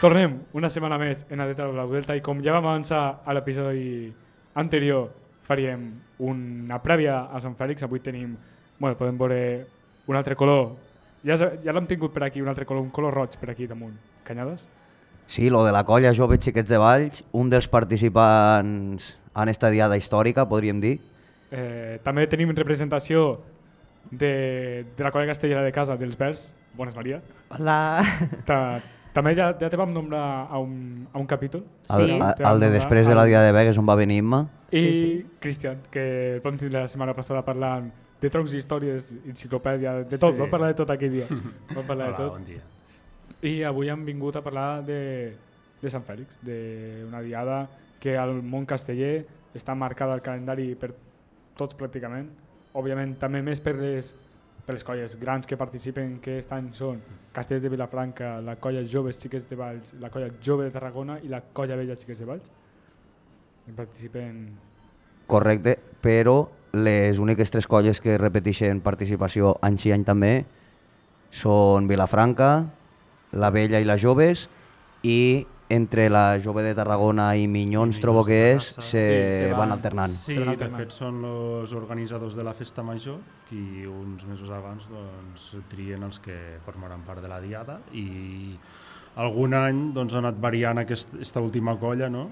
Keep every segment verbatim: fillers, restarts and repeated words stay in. Tornem una setmana més en Adeta de Blaudelta i com ja vam avançar a l'episodi anterior faríem una prèvia a Sant Fèlix. Avui tenim, bueno, podem veure un altre color, ja, ja l'hem tingut per aquí, un altre color, un color roig per aquí damunt. Canyades? Sí, lo de la colla Joves Xiquets de Valls, un dels participants en esta diada històrica, podríem dir. Eh, també tenim representació de, de la colla castellera de casa, dels Verds. Bones, Maria. Hola. També ja, ja te vam nombrar a un, a un capítol. Sí. El, el, el de després de la Dia de Vegas on va venir Imma. I sí, sí. Cristian, que el vam tindre la setmana passada parlant de troncs d'històries, enciclopèdia, de tot, sí. Vam parlar de tot aquell dia. Vam parlar Hola, de tot. Bon dia. I avui hem vingut a parlar de, de Sant Fèlix, d'una diada que al món casteller està marcada al calendari per tots pràcticament, òbviament també més per les per les colles grans que participen, que aquest any són Castellers de Vilafranca, la colla Joves Xiquets de Valls, la colla Jove de Tarragona i la colla Vella Xiquets de Valls. En participen... Correcte, però les úniques tres colles que repeteixen participació any i any també són Vilafranca, la Vella i les Joves, i entre la Jove de Tarragona i Minyons, trobo que és, se sí, van alternant. Sí, van alternant. De fet són els organitzadors de la Festa Major qui uns mesos abans doncs, trien els que formaran part de la diada i algun any doncs, han anat variant aquesta última colla, no?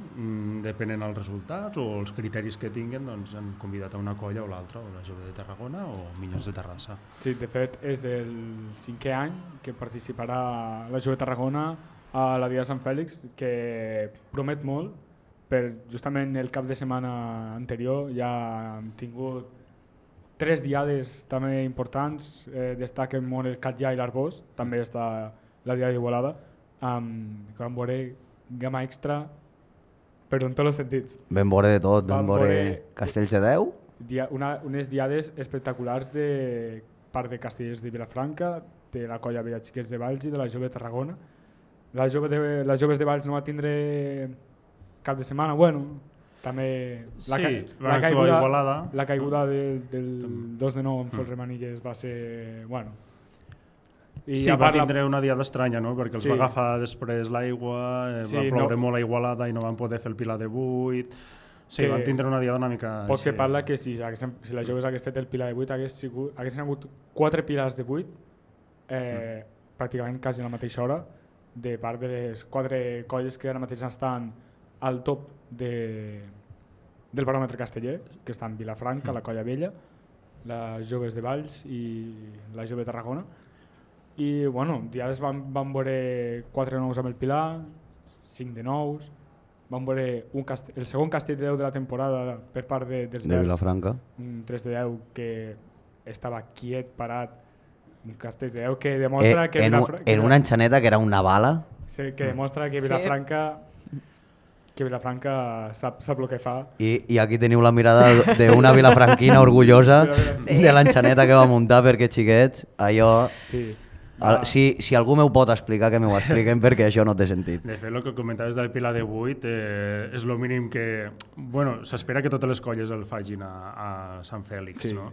Depenent dels resultats o els criteris que tinguen, doncs, han convidat a una colla o l'altra, o la Jove de Tarragona o Minyons de Terrassa. Sí, de fet és el cinquè any que participarà la Jove de Tarragona a la Dia de Sant Fèlix, que promet molt, per justament el cap de setmana anterior ja hem tingut tres diades també importants, eh, destaquen molt el Catllar i l'Arboç, també està la Diada d'Igualada, amb, que vam veure gamma extra, però en tots els sentits. Vam veure de tot, vam veure Castells de Déu. Dia, una, unes diades espectaculars de part de Castellers de Vilafranca, de la colla Vella Xiquets de Valls i de la Jove de Tarragona. Les joves de, les joves de Valls no va tindre cap de setmana, bueno, també la, sí, ca, la caiguda, la caiguda del, del dos de nou en Fol Remanilles va ser, bueno... I sí, va tindre una diada estranya, no? Perquè els sí. va agafar després l'aigua, sí, va ploure no. molt a Igualada i no van poder fer el Pilar de vuit... Sí, van tindre una diada una mica... Pot ser sí. parla que si, si les joves hagués fet el Pilar de vuit hagués sigut, haguessin hagut quatre Pilars de vuit, eh, mm. pràcticament quasi a la mateixa hora, de part de les quatre colles que ara mateix estan al top de, del baròmetre casteller, que estan Vilafranca, la Colla Vella, les Joves de Valls i la Jove de Tarragona. I bueno, ja van, van veure quatre nous amb el Pilar, cinc de nous, van veure un castell, el segon castell de deu de la temporada per part de, dels de Vilafranca, un tres de deu que estava quiet, parat, un castell de deu que demostra eh, que... En, Vilafra... en una enxaneta que era una bala. Sí, que demostra que Vilafranca, sí. que Vilafranca sap, sap el que fa. I, i aquí teniu la mirada d'una vilafranquina orgullosa sí. de l'enxaneta que va muntar, perquè xiquets, allò... Sí. Ah. Si, si algú m'ho pot explicar, que m'ho expliquen, perquè això no té sentit. De fet, el que comentaves del Pilar de vuit eh, és el mínim que... Bueno, s'espera que totes les colles el facin a, a Sant Fèlix, sí. no?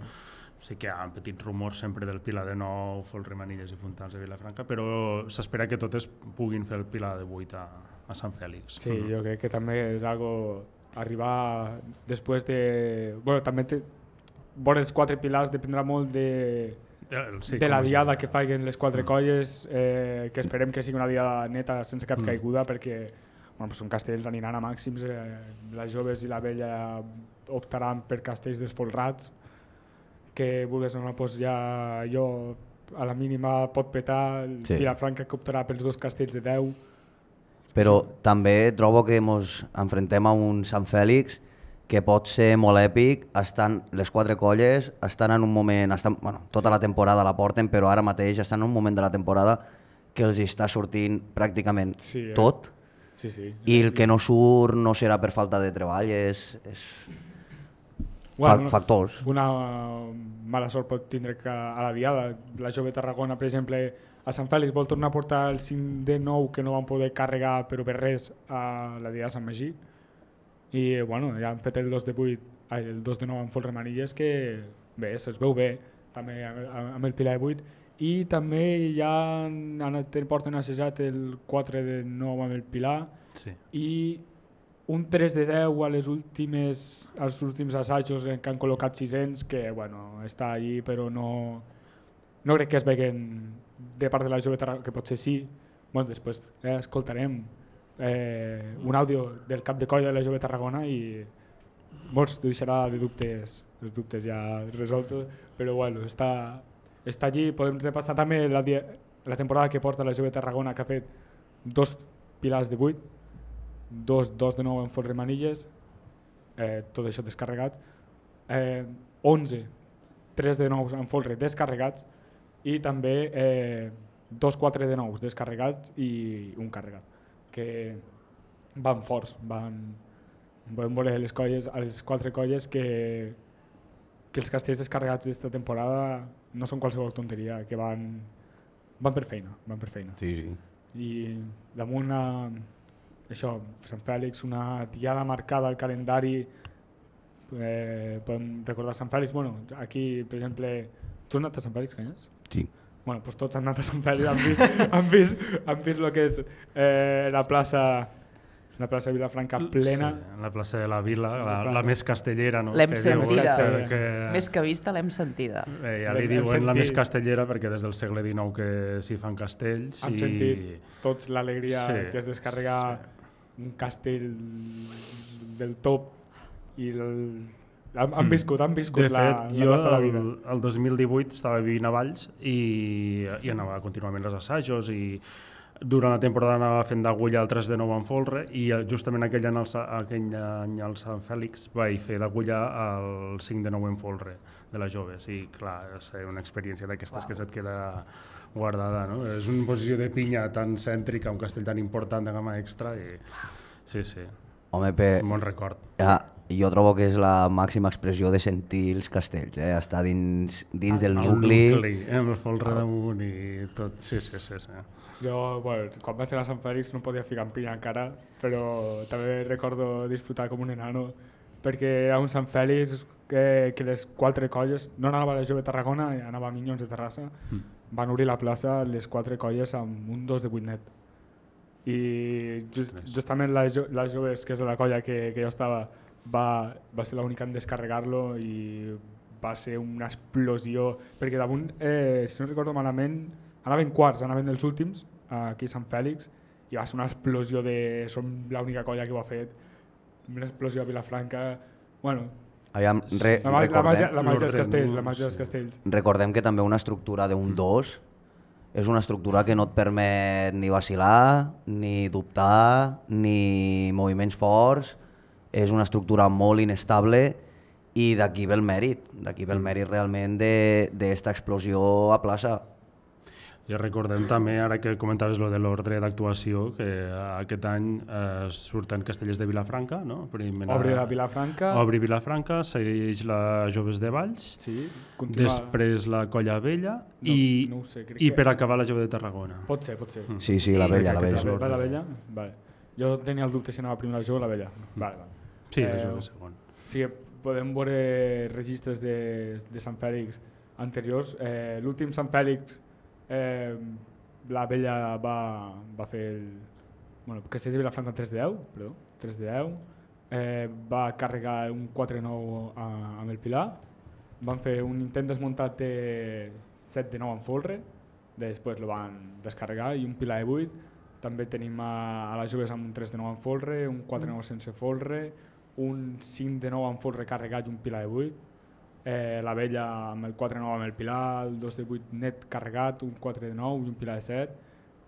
Sí que hi ha petits rumors sempre del Pilar de nou, Fol Remanilles i Puntals de Vilafranca, però s'espera que totes puguin fer el Pilar de vuit a, a Sant Fèlix. Sí, mm. jo crec que també és algo arribar després de... Bueno, també te... veure els quatre Pilars dependrà molt de, sí, de la diada que facin les quatre mm. colles, eh, que esperem que sigui una diada neta, sense cap mm. caiguda, perquè bueno, són castells aniran a màxims, eh, les joves i la vella optaran per castells desfolrats, que vulgues o no, doncs ja jo a la mínima pot petar, sí. Vilafranca que optarà pels dos castells de deu. Però sí. també trobo que ens enfrontem a un Sant Fèlix que pot ser molt èpic, estan les quatre colles, estan en un moment, estan, bueno, tota sí. la temporada la porten, però ara mateix estan en un moment de la temporada que els està sortint pràcticament sí, eh? tot, sí, sí. i el que no surt no serà per falta de treball, és... és... Bueno, factors. Una mala sort pot tindre que a la diada. La Jove Tarragona, per exemple, a Sant Fèlix vol tornar a portar el cinc de nou que no van poder carregar però per res a la diada de Sant Magí. I bueno, ja han fet el dos de vuit, el dos de nou amb Fol Remanilles, que bé, se'ls veu bé també amb el Pilar de vuit I també ja porten assajat el quatre de nou amb el Pilar i un tres de deu als últims assajos que han col·locat sis-cents, que està allà però no crec que es veguen de part de la Jove Tarragona, que potser sí. Després escoltarem un àudio del cap de colla de la Jove Tarragona i molts deixarà de dubtes, els dubtes ja resoltos, però està... Està allí, podem repassar també la temporada que porta la Jove Tarragona, que ha fet dos pilars de vuit, dos de nou en forts remanilles, tot això descarregat, onze, tres de nou en forts descarregats i també dos quatre de nou descarregats i un carregat, que van forts, van voler les colles, les quatre colles que els castells descarregats d'esta temporada no són qualsevol tonteria, que van per feina. I damunt això, Sant Fèlix, una diada marcada al calendari, podem recordar Sant Fèlix, aquí per exemple, tu has anat a Sant Fèlix, Canyes? Sí. Bueno, doncs tots han anat a Sant Fèlix, han vist el que és la plaça de Vilafranca plena. La plaça de la Vila, la més castellera. L'hem sentida, més que vista l'hem sentida. Ja li diuen la més castellera perquè des del segle dinou que s'hi fan castells. Hem sentit tots l'alegria que es descarrega un castell del top i han viscut, han viscut la plaça de la Vila. El dos mil divuit estava vivint a Valls i anava contínuament als assajos i durant la temporada anava fent d'agulla el tres de nou en folre i justament aquell any al Sant Fèlix vaig fer d'agulla el cinc de nou en folre de les joves i clar, és una experiència d'aquestes que se't queda guardada, no? És una posició de pinya tan cèntrica, un castell tan important de gamma extra i sí, sí, un bon record. Jo trobo que és la màxima expressió de sentir els castells, estar dins del nucli. El nucli, amb el folre damunt i tot, sí, sí, sí. Jo, quan vaig anar a Sant Fèlix no podia ficar en pinya encara, però també recordo disfrutar com un enano, perquè era un Sant Fèlix que les quatre colles, no anava a la Jove Tarragona, anava a Minyons de Terrassa, van obrir la plaça les quatre colles amb un dos de vuit net. I justament les joves, que és la colla que jo estava, va ser l'única en descarregar-lo i va ser una explosió, perquè damunt, si no recordo malament, anaven quarts, anaven dels últims, aquí a Sant Fèlix, i va ser una explosió de... som l'única colla que ho ha fet, una explosió a Vilafranca... Bueno, la màgia dels castells. Recordem que també una estructura d'un dos és una estructura que no et permet ni vacilar, ni dubtar, ni moviments forts, és una estructura molt inestable i d'aquí ve el mèrit, d'aquí ve el mèrit realment d'esta explosió a plaça. I recordem també, ara que comentaves lo de l'ordre d'actuació, que aquest any surten Castellers de Vilafranca, no? Obri la Vilafranca. Obri Vilafranca, segueix la Joves de Valls, després la Colla Vella i per acabar la Jove de Tarragona. Pot ser, pot ser. Sí, sí, la Vella, la Vella. La Vella? Vale. Jo tenia el dubte si anava primer la Jove o la Vella. Vale, vale. Sí, la Jove segon. Sí que podem veure registres de Sant Fèlix anteriors. L'últim Sant Fèlix la Vella va fer el... Castells de Vilafranca en tres de deu, va carregar un quatre de nou amb el Pilar, van fer un intent desmuntat de set de nou en folre, després el van descarregar i un Pilar de vuit, també tenim a les joves amb un tres de nou en folre, un quatre de nou sense folre, un cinc de nou en folre carregat i un Pilar de vuit, la Vella amb el quatre de nou amb el Pilar, el dos de vuit net carregat, un quatre de nou i un Pilar de set,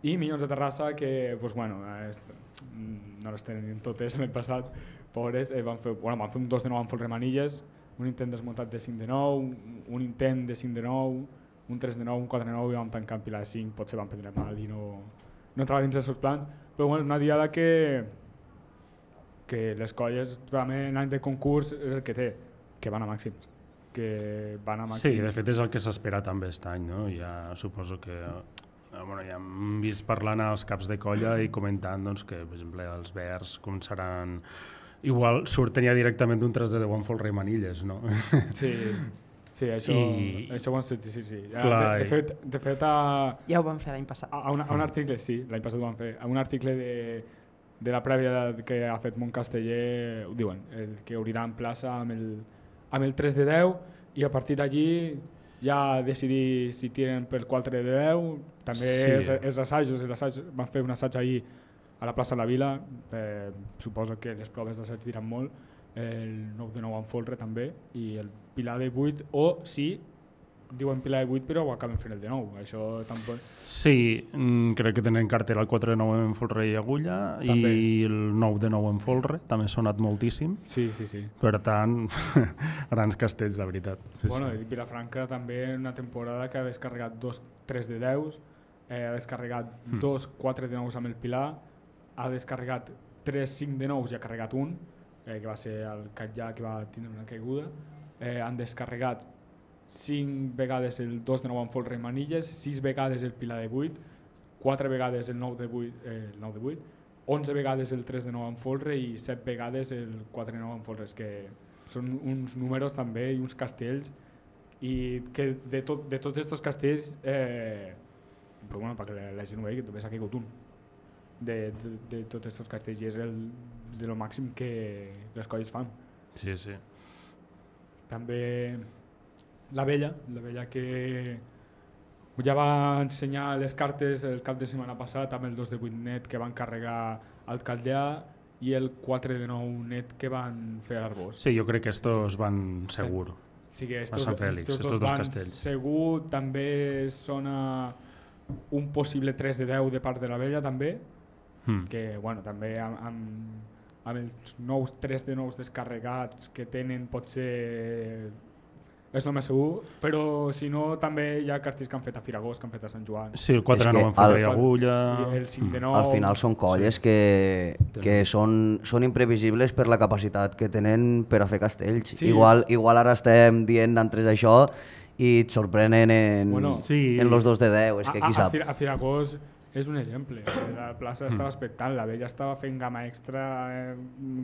i Minyons de Terrassa, que no les tenen totes l'any passat, pobres, van fer un dos de nou amb folremanilles, un intent desmuntat de cinc de nou, un intent de cinc de nou, un tres de nou, un quatre de nou i vam tancar amb Pilar de cinc, potser van prendre mal i no entrava dins dels seus plans, però és una diada que les colles també en any de concurs és el que té, que van a màxims. Sí, de fet és el que s'espera també aquest any, no? Ja suposo que... Ja hem vist parlant als caps de colla i comentant que, per exemple, els verds com seran... Igual surten ja directament d'un tres de deu en folre i manilles, no? Sí, Sí, això ho han fet, sí, sí. De fet... Ja ho van fer l'any passat. A un article, sí, l'any passat ho van fer. A un article de la prèvia que ha fet Montcasteller, ho diuen, que obriran plaça amb el tres de deu i a partir d'allí ja decidir si tiren pel quatre de deu, també els assajos, van fer un assaig ahir a la plaça de la Vila, suposo que les proves d'assaig diran molt, el nou de nou en folre també, i el pilar de vuit, o sí, diuen pilar de vuit però ho acaben fent el de nou, això tampoc... Sí, crec que tenen cartera el quatre de nou en folre i agulla, i el nou de nou en folre, també ha sonat moltíssim, per tant, grans castells de veritat. Bueno, i Vilafranca també una temporada que ha descarregat dos tres de deu, ha descarregat dos quatre de nou amb el pilar, ha descarregat tres cinc de nou i ha carregat un, que va ser el Catllar que va tindre una caiguda, han descarregat cinc vegades el dos de nou en folre i manilles, sis vegades el pilar de vuit, quatre vegades el nou de vuit, onze vegades el tres de nou en folre i set vegades el quatre de nou en folre, que són uns números també i uns castells, i que de tots aquests castells, perquè la gent ho vegi, només ha caigut un de tots aquests castells i és el de lo màxim que les colles fan. Sí, sí. També la vella, la vella que ja va ensenyar les cartes el cap de setmana passat amb el dos de vuit net que van carregar al Catllar i el quatre de nou net que van fer a l'Arboç. Sí, jo crec que estos van segur a Sant Fèlix, estos dos castells. Segur, també sona un possible tres de deu de part de la vella també, que també amb els nous tres de nous descarregats que tenen potser és el més segur, però si no també hi ha cartells que han fet a Figueres, que han fet a Sant Joan. Sí, el quatre de nou en folre i agulla... Al final són colles que són imprevisibles per la capacitat que tenen per a fer castells. Igual ara estem dient d'entres això i et sorprenen en els dos de deu, és que qui sap. A Figueres... És un exemple, la plaça estava expectant, la vella estava fent gamma extra,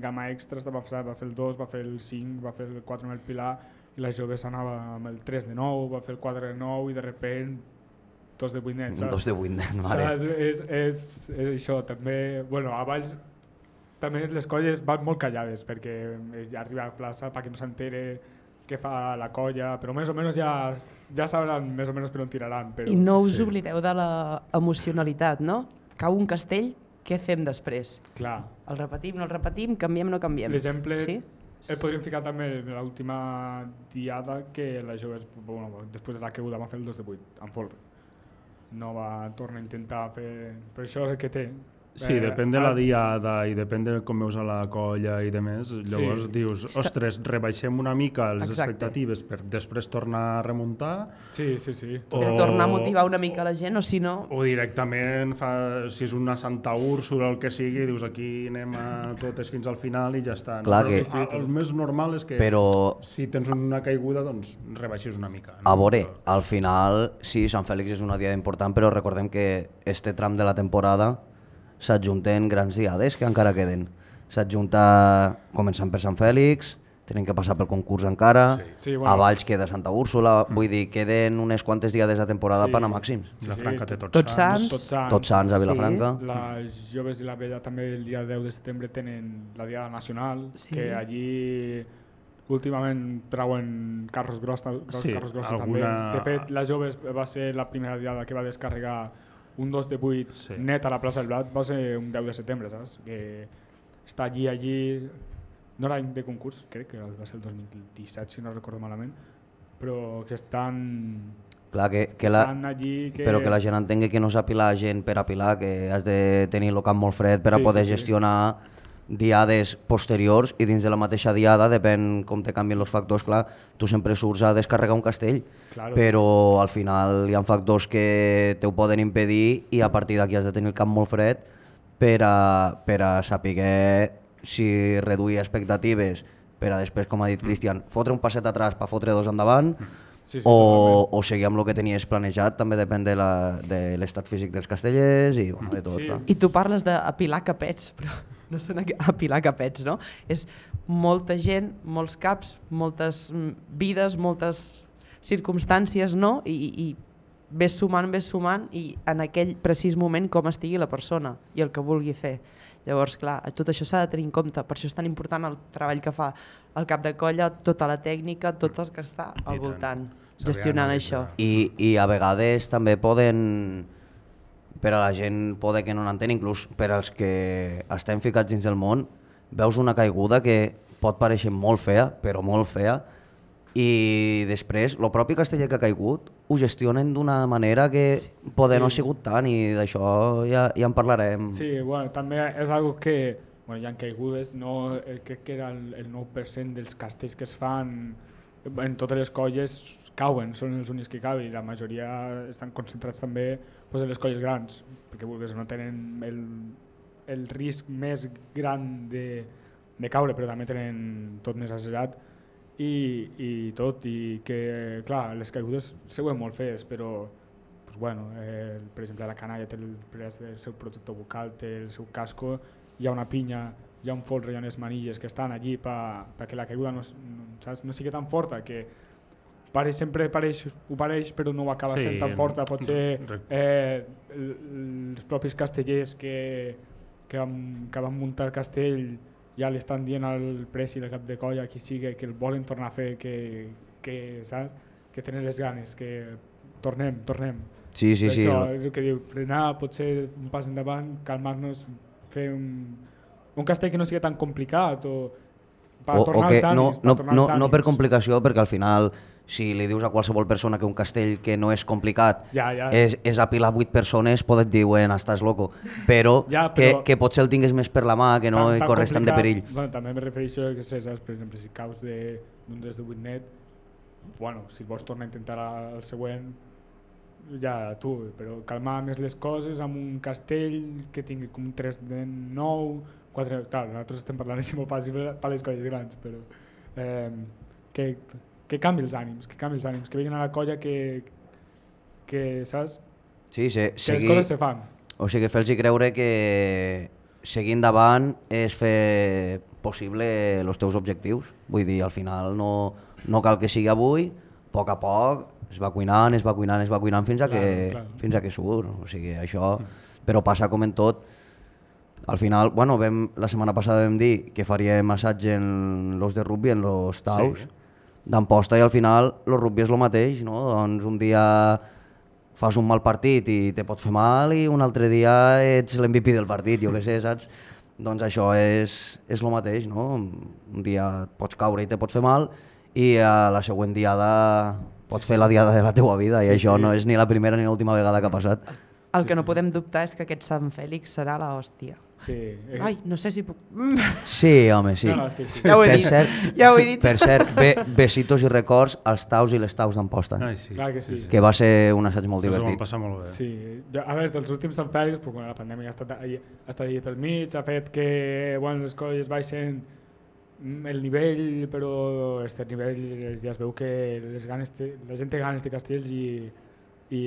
gamma extra, va fer el dos, va fer el cinc, va fer el quatre amb el pilar i la jove s'anava amb el tres de nou, va fer el quatre de nou i de repent dos de vuit net, saps? dos de vuit net, mare. És això, també, bueno, a Valls també les colles van molt callades perquè ja arriba a la plaça perquè no s'entere què fa la colla, però més o menys ja sabran més o menys per on tiraran. I no us oblideu de l'emocionalitat, no? Cau un castell, què fem després? Clar. El repetim, no el repetim, canviem, no canviem. L'exemple el podríem ficar també en l'última diada que les joves, després de la caiguda, van fer el dos de vuit en folre. No va tornar a intentar fer... Però això és el que té. Sí, depèn de la diada i depèn de com veus a la colla i demés, llavors dius, ostres, rebaixem una mica les expectatives per després tornar a remuntar. Sí, sí, sí. Per tornar a motivar una mica la gent, o si no... O directament, si és una Santa Úrsula o el que sigui, dius, aquí anem a totes fins al final i ja està. El més normal és que si tens una caiguda, doncs rebaixis una mica. A veure, al final, sí, Sant Fèlix és una diada important, però recordem que este tram de la temporada s'adjunten grans diades que encara queden. S'adjunta començant per Sant Fèlix, tenen que passar pel concurs encara, a Valls queda Santa Úrsula, vull dir, queden unes quantes diades de temporada per anar màxims. Vilafranca té Tots Sants. Tots Sants a Vilafranca. Les joves i la vella també el dia deu de setembre tenen la diada nacional, que allí últimament trauen carros grossos també. De fet, les joves va ser la primera diada que va descarregar un dos de vuit net a la plaça del Blat, va ser un deu de setembre, saps? Que està allí, allí... No era any de concurs, crec que va ser el dos mil disset, si no recordo malament, però que estan... Clar, però que la gent entengui que no és apilar gent per apilar, que has de tenir el camp molt fred per a poder gestionar diades posteriors i dins de la mateixa diada, depèn com te canvien els factors, clar, tu sempre surts a descarregar un castell, però al final hi ha factors que te ho poden impedir i a partir d'aquí has de tenir el cap molt fred per a saber si reduir expectatives, per a després, com ha dit Cristian, fotre un passet atrás per fotre dos endavant o seguir amb el que tenies planejat, també depèn de l'estat físic dels castellers i de tot. I tu parles d'apilar capets, però... no són apilar capets, no? És molta gent, molts caps, moltes vides, moltes circumstàncies no, i ves sumant, ves sumant, i en aquell precís moment com estigui la persona i el que vulgui fer. Llavors, clar, tot això s'ha de tenir en compte, per això és tan important el treball que fa el cap de colla, tota la tècnica, tot el que està al voltant, gestionant això. I a vegades també poden, per a la gent poder que no l'entén, inclús per als que estem ficats dins del món, veus una caiguda que pot pareixer molt fea, però molt fea, i després el propi casteller que ha caigut ho gestionen d'una manera que poder no ha sigut tant, i d'això ja en parlarem. Sí, bueno, també és una cosa que hi ha caigudes, crec que era el nou per cent dels castells que es fan en totes les colles cauen, són els únics que cauen, i la majoria estan concentrats també en les colles grans, perquè no tenen el risc més gran de caure, però també tenen tot més assajat, i tot, i que clar, les caigudes seuen molt fees, però per exemple la canalla té el seu protector bucal, té el seu casco, hi ha una pinya, hi ha un folre, hi ha unes manilles que estan allí perquè la caiguda no sigui tan forta, que sempre ho pareix però no ho acaba sent tan forta, potser els propis castellers que van muntar el castell ja li estan dient al presi i al cap de colla que el volen tornar a fer, que tenen les ganes, que tornem, tornem. Sí, sí, sí. Això és el que diu, frenar, potser un pas endavant, calmar-nos, fer un castell que no sigui tan complicat o per tornar als ànims. No per complicació, perquè al final si li dius a qualsevol persona que un castell que no és complicat és apilar vuit persones, pot et dir, bueno, estàs loco, però que potser el tinguis més per la mà, que no hi corres tant de perill. També em refereixo a que, per exemple, si caus d'un des de vuit net, si vols tornar a intentar el següent, ja tu, però calmar més les coses amb un castell que tingui com tres de nou, quatre... Clar, nosaltres estem parlant així molt fàcil per les colles grans, però... que canvi els ànims, que canvi els ànims, que vinguin a la colla que, saps? Sí, que les coses se fan. O sigui, fer-los creure que seguir endavant és fer possible els teus objectius. Vull dir, al final no cal que sigui avui, a poc a poc, es va cuinant, es va cuinant, es va cuinant fins a que surt. O sigui, això, però passa com en tot. Al final, bueno, la setmana passada vam dir que faríem assaig en l'os de rugby, en los taus, d'emposta, i al final el rugby és el mateix, doncs un dia fas un mal partit i te pot fer mal i un altre dia ets l'M V P del partit, jo què sé, saps? Doncs això és el mateix, un dia pots caure i te pot fer mal i a la següent diada pots fer la diada de la teua vida, i això no és ni la primera ni l'última vegada que ha passat. El que no podem dubtar és que aquest Sant Fèlix serà l'hòstia. Ai, no sé si puc... Sí, home, sí. Ja ho he dit. Per cert, besitos i records als taus i les taus d'Amposta, que va ser un assaig molt divertit. Ens ho vam passar molt bé. A veure, dels últims Sant Fèlix, quan la pandèmia ha estat allà pel mig, ha fet que les colles baixen el nivell, però aquest nivell ja es veu que la gent té ganes de castells i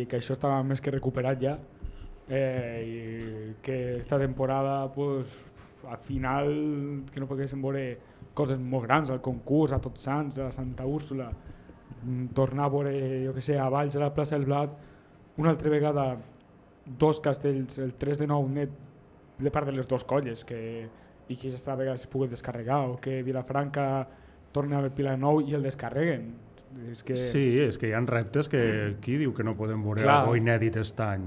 que això estava més que recuperat ja. I que esta temporada al final que no poguéssim veure coses molt grans, al concurs, a Tots Sants, a Santa Úrsula, tornar a veure a Valls, a la plaça del Blat, una altra vegada dos castells, el tres de nou net de part de les dues colles, i que aquesta vegada es pugui descarregar, o que Vilafranca torna a Vilanou i el descarreguen. Sí, és que hi ha reptes que qui diu que no podem veure algo inèdit aquest any.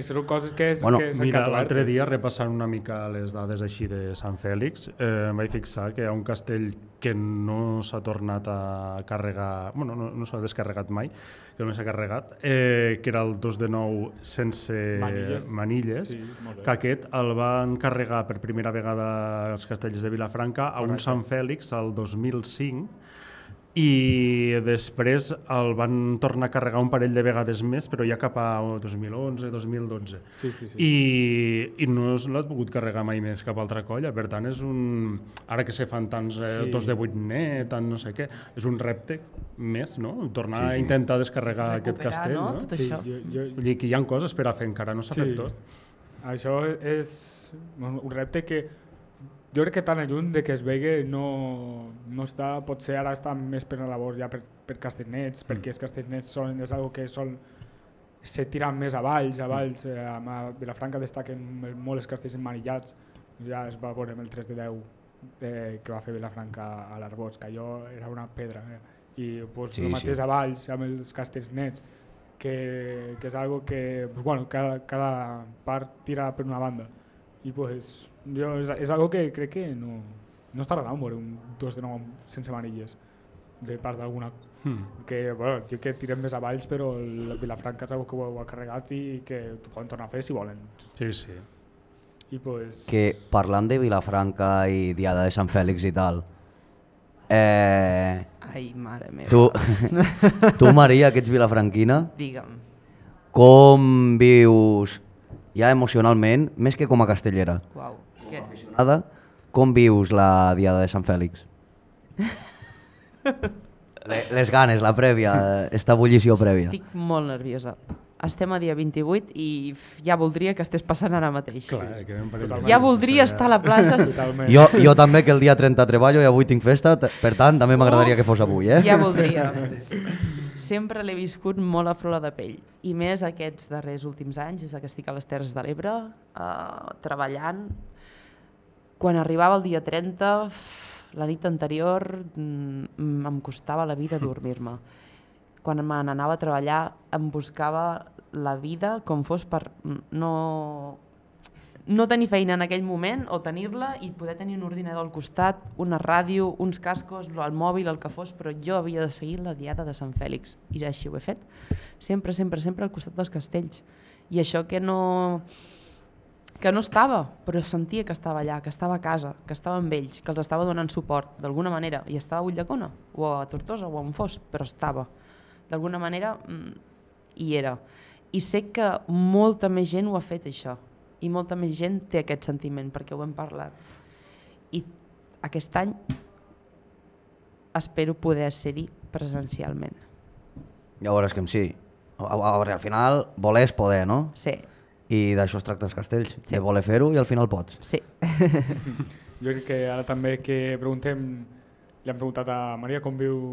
Són coses que s'han quedat obertes. L'altre dia, repassant una mica les dades així de Sant Fèlix, em vaig fixar que hi ha un castell que no s'ha tornat a carregar, bueno, no s'ha descarregat mai, que només s'ha carregat, que era el dos de nou sense manilles, que aquest el van carregar per primera vegada els castells de Vilafranca a un Sant Fèlix el dos mil cinc, i després el van tornar a carregar un parell de vegades més, però ja cap a dos mil onze, dos mil dotze. I no l'ha pogut carregar mai més cap altra colla, per tant, és un... Ara que se fan tants dos de vuit net, tant no sé què, és un repte més, no? Tornar a intentar descarregar aquest castell, no? Recuperar, no? Tot això. Vull dir que hi ha coses per a fer, encara no s'ha fet tot. Això és un repte que jo crec que tan lluny que es vegi no està, potser ara està més per la labor ja per Castellnets, perquè els Castellnets és una cosa que se tira més a Valls, a Vilafranca destaquen molt els castells emmanillats, ja es va veure amb el tres de deu que va fer Vilafranca a l'Arboç, que allò era una pedra, i el mateix a Valls amb els castells nets, que és una cosa que cada part tira per una banda. I és una cosa que crec que no es tardarà en veure un dos de nou sense manilles de part d'alguna. Jo que tirem més a Valls, però Vilafranca és una cosa que ho ha carregat i que ho poden tornar a fer si volen. Parlant de Vilafranca i Diada de Sant Fèlix i tal, ai, mare meva. Tu, Maria, que ets vilafranquina, com vius ja emocionalment, més que com a castellera, com vius la Diada de Sant Fèlix? Les ganes, la prèvia, esta ebullició prèvia. Estic molt nerviosa. Estem a dia vint-i-vuit i ja voldria que estés passant ara mateix. Ja voldria estar a la plaça. Jo també, que el dia trenta treballo i avui tinc festa, per tant, també m'agradaria que fos avui. Ja voldria. Sempre l'he viscut molt a flor de pell, i més aquests darrers últims anys, des que estic a les Terres de l'Ebre, treballant. Quan arribava el dia trenta, la nit anterior, em costava la vida dormir-me. Quan me n'anava a treballar, em buscava la vida com fos per no tenir feina en aquell moment, o tenir-la i poder tenir un ordinador al costat, una ràdio, uns cascos, el mòbil, el que fos, però jo havia de seguir la Diada de Sant Fèlix, i ja així ho he fet. Sempre, sempre, sempre al costat dels castells. I això que no... que no estava, però sentia que estava allà, que estava a casa, que estava amb ells, que els estava donant suport, d'alguna manera, i estava a Ulldecona, o a Tortosa, o on fos, però estava. D'alguna manera, hi era. I sé que molta més gent ho ha fet, això. I molta més gent té aquest sentiment, perquè ho hem parlat. I aquest any espero poder ser-hi presencialment. Ja veuràs que sí. Al final voler és poder, no? Sí. I d'això es tracta els castells, de voler fer-ho i al final pots. Sí. Jo crec que ara també que preguntem, li hem preguntat a Maria com viu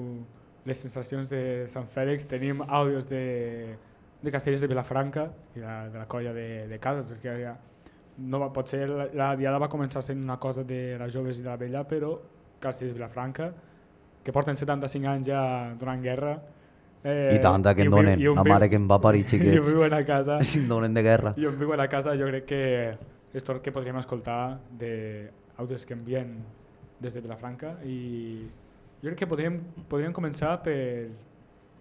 les sensacions de Sant Fèlix, tenim àudios de... de Castellers de Vilafranca, de la colla de cases. Potser la Diada va començar sent una cosa de les joves i de la vella, però Castellers de Vilafranca, que porten setanta-cinc anys ja donant guerra. I tanta que en donen, la mare que em va parir, xiquets. I on viuen a casa. Si en donen de guerra. I on viuen a casa, jo crec que és tot el que podríem escoltar d'àudios que envien des de Vilafranca. I jo crec que podríem començar per...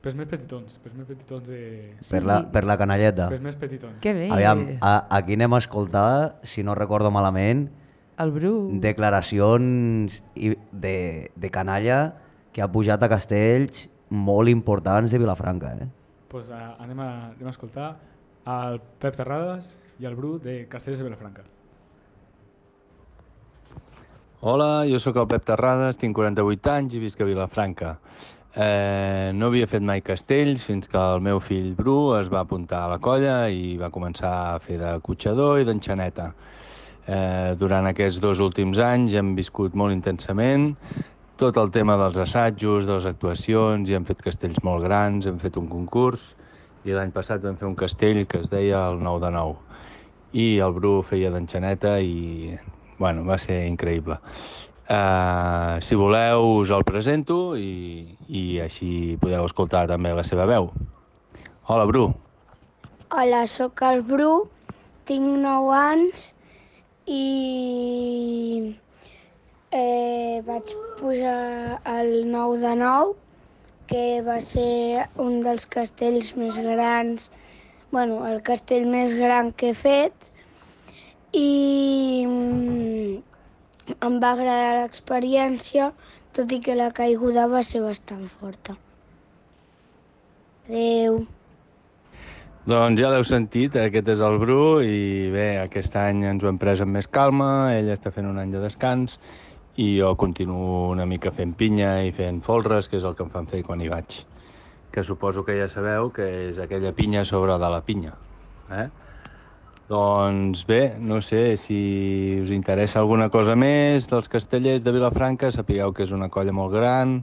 Pels més petitons, pels més petitons de... Per la canalleta. Pels més petitons. Que bé. Aviam, aquí anem a escoltar, si no recordo malament... El Bru. Declaracions de canalla que ha pujat a castells molt importants de Vilafranca. Doncs anem a escoltar el Pep Terradas i el Bru de Castells de Vilafranca. Hola, jo sóc el Pep Terradas, tinc quaranta-vuit anys i visc a Vilafranca. No havia fet mai castells fins que el meu fill Bru es va apuntar a la colla i va començar a fer de cotxador i d'enxaneta. Durant aquests dos últims anys hem viscut molt intensament tot el tema dels assajos, de les actuacions, i hem fet castells molt grans, hem fet un concurs, i l'any passat vam fer un castell que es deia el nou de nou. I el Bru feia d'enxaneta i va ser increïble. Si voleu us el presento i així podeu escoltar també la seva veu. Hola, Bru. Hola, sóc el Bru, tinc nou anys i vaig pujar el nou de nou, que va ser un dels castells més grans, bueno, el castell més gran que he fet, i... em va agradar l'experiència, tot i que la caiguda va ser bastant forta. Adéu. Doncs ja l'heu sentit, aquest és el Bru, i bé, aquest any ens ho hem pres amb més calma, ell està fent un any de descans, i jo continuo una mica fent pinya i fent folres, que és el que em fan fer quan hi vaig. Que suposo que ja sabeu que és aquella pinya sobre de la pinya. Doncs bé, no sé si us interessa alguna cosa més dels Castellers de Vilafranca. Sapigueu que és una colla molt gran,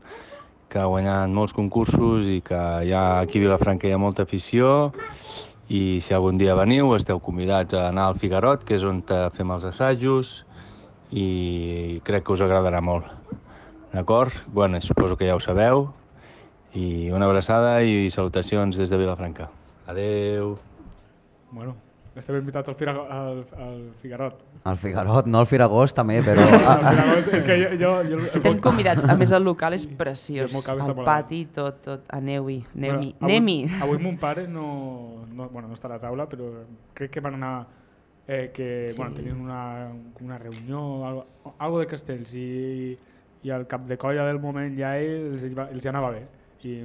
que ha guanyat molts concursos i que hi ha, aquí a Vilafranca hi ha molta afició. I si algun dia veniu, esteu convidats a anar al Figuerot, que és on fem els assajos, i crec que us agradarà molt. D'acord? Bé, suposo que ja ho sabeu. I una abraçada i salutacions des de Vilafranca. Adeu. Bueno, estem invitats al Figuerot. Al Figuerot, no al Firagós també, però... Estem convidats, a més el local és preciós, el pati, tot, aneu-hi, anem-hi. Avui mon pare no està a la taula, però crec que van anar... tenien una reunió, alguna de castells, i el cap de colla del moment ja els anava bé. I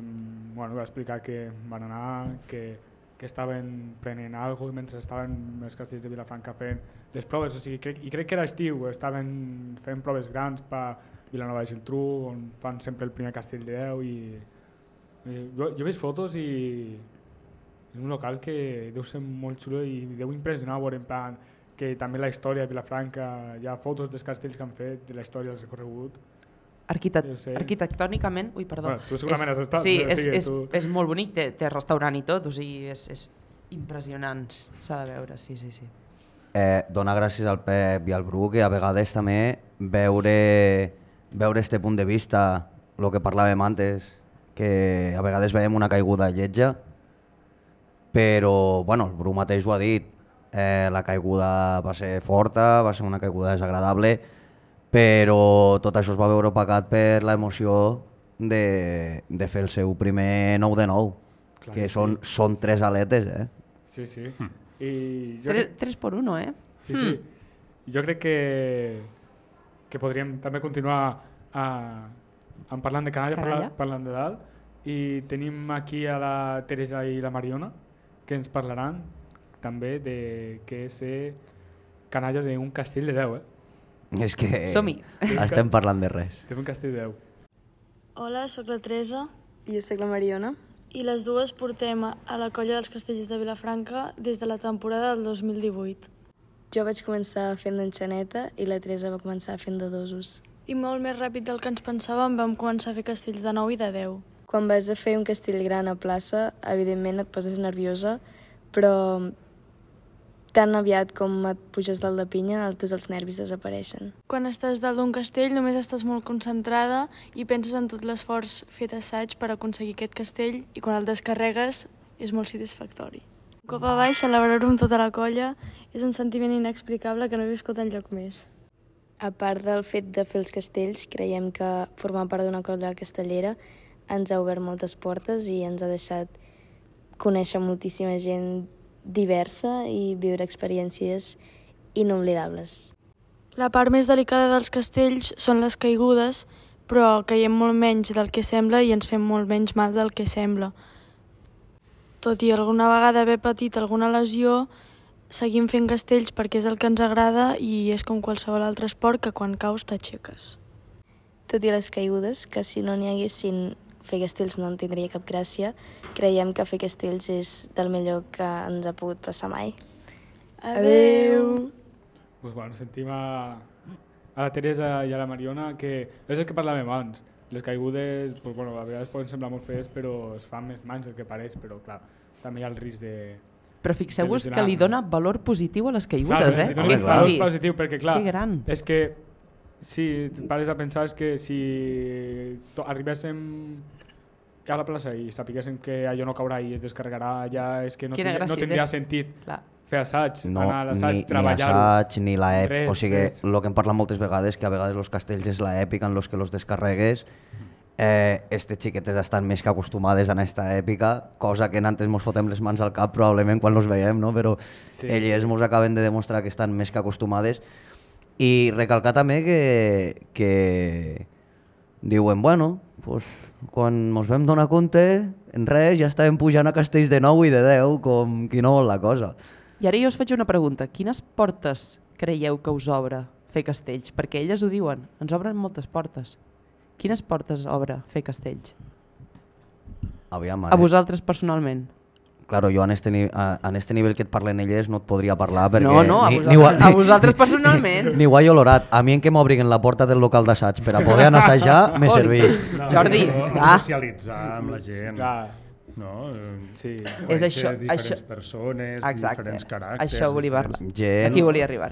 va explicar que van anar, que estaven prenent alguna cosa mentre estaven els castells de Vilafranca fent les proves. I crec que era estiu, estaven fent proves grans per Vilanova i Geltrú, on fan sempre el primer castell de deu. Jo he vist fotos i és un local que deu ser molt xulo i deu impressionar, veure en plan que també la història de Vilafranca, hi ha fotos dels castells que han fet, de la història del recorregut. Arquitectònicament, ui, perdó. Tu segurament has estat. Sí, és molt bonic, té restaurant i tot, o sigui, és impressionant, s'ha de veure, sí, sí, sí. Dona gràcies al Pep i al Bru, que a vegades també veure este punt de vista, el que parlàvem antes, que a vegades veiem una caiguda lletja, però, bueno, el Bru mateix ho ha dit, la caiguda va ser forta, va ser una caiguda desagradable, però tot això es va veure opacat per l'emoció de fer el seu primer nou de nou, que són tres aletes, eh? Sí, sí. Tres per uno, eh? Sí, sí. Jo crec que podríem també continuar parlant de Canalla, parlant de dalt, i tenim aquí a la Teresa i la Mariona, que ens parlaran també de què és canalla d'un castell de deu, eh? És que estem parlant de res. Té un castell deu. Hola, sóc la Teresa. I jo sóc la Mariona. I les dues portem a la colla dels castellers de Vilafranca des de la temporada del dos mil divuit. Jo vaig començar fent d'enxaneta i la Teresa va començar fent de dosos. I molt més ràpid del que ens pensàvem vam començar a fer castells de nou i de deu. Quan vas a fer un castell gran a plaça, evidentment et poses nerviosa, però... tan aviat com et puges dalt de pinya, tots els nervis desapareixen. Quan estàs dalt d'un castell només estàs molt concentrada i penses en tot l'esforç fet assaig per aconseguir aquest castell, i quan el descarregues és molt satisfactori. Un cop a baix, celebrar-ho amb tota la colla és un sentiment inexplicable que no he viscut enlloc més. A part del fet de fer els castells, creiem que formar part d'una colla castellera ens ha obert moltes portes i ens ha deixat conèixer moltíssima gent diversa i viure experiències inoblidables. La part més delicada dels castells són les caigudes, però caiem molt menys del que sembla i ens fem molt menys mal del que sembla. Tot i alguna vegada haver patit alguna lesió, seguim fent castells perquè és el que ens agrada i és com qualsevol altre esport que quan caus t'aixeques. Tot i les caigudes, que si no n'hi haguessin, fer castells no en tindria cap gràcia. Creiem que fer castells és del millor que ens ha pogut passar mai. Adéu! Sentim a la Teresa i a la Mariona, que és el que parlàvem abans. Les caigudes a vegades poden semblar molt fees, però es fan més mans del que pareix, però clar, també hi ha el risc de... Però fixeu-vos que li dona valor positiu a les caigudes, eh? Clar, li dona valor positiu, perquè clar, és que... Sí, pares a pensar que si arribéssim a la plaça i sapiguéssim que allò no caurà i es descarregarà, ja és que no tindria sentit fer assaig, anar a l'assaig, treballar-ho. Ni assaig, ni l'èpica, o sigui, el que hem parlat moltes vegades, que a vegades els castells és l'èpica en els que els descarregues. Estes xiquetes estan més que acostumades a aquesta èpica, cosa que nosaltres ens fotem les mans al cap probablement quan els veiem, però elles ens acaben de demostrar que estan més que acostumades. I recalcar també que diuen, bueno, quan ens vam donar compte, en res, ja estàvem pujant a castells de nou i de deu, com qui no vol la cosa. I ara jo us faig una pregunta. Quines portes creieu que us obre fer castells? Perquè elles ho diuen, ens obren moltes portes. Quines portes obre fer castells? A vosaltres personalment. Claro, jo en aquest nivell que et parlen elles no et podria parlar perquè... No, no, a vosaltres personalment. Ni guai olorat. A mi en què m'obriguen la porta del local d'assaig per a poder anar a assajar, me serveix. Jordi, clar. Socialitzar amb la gent. No? Sí, és això, diferents persones, diferents caràcters... Això volia parlar. Aquí volia arribar.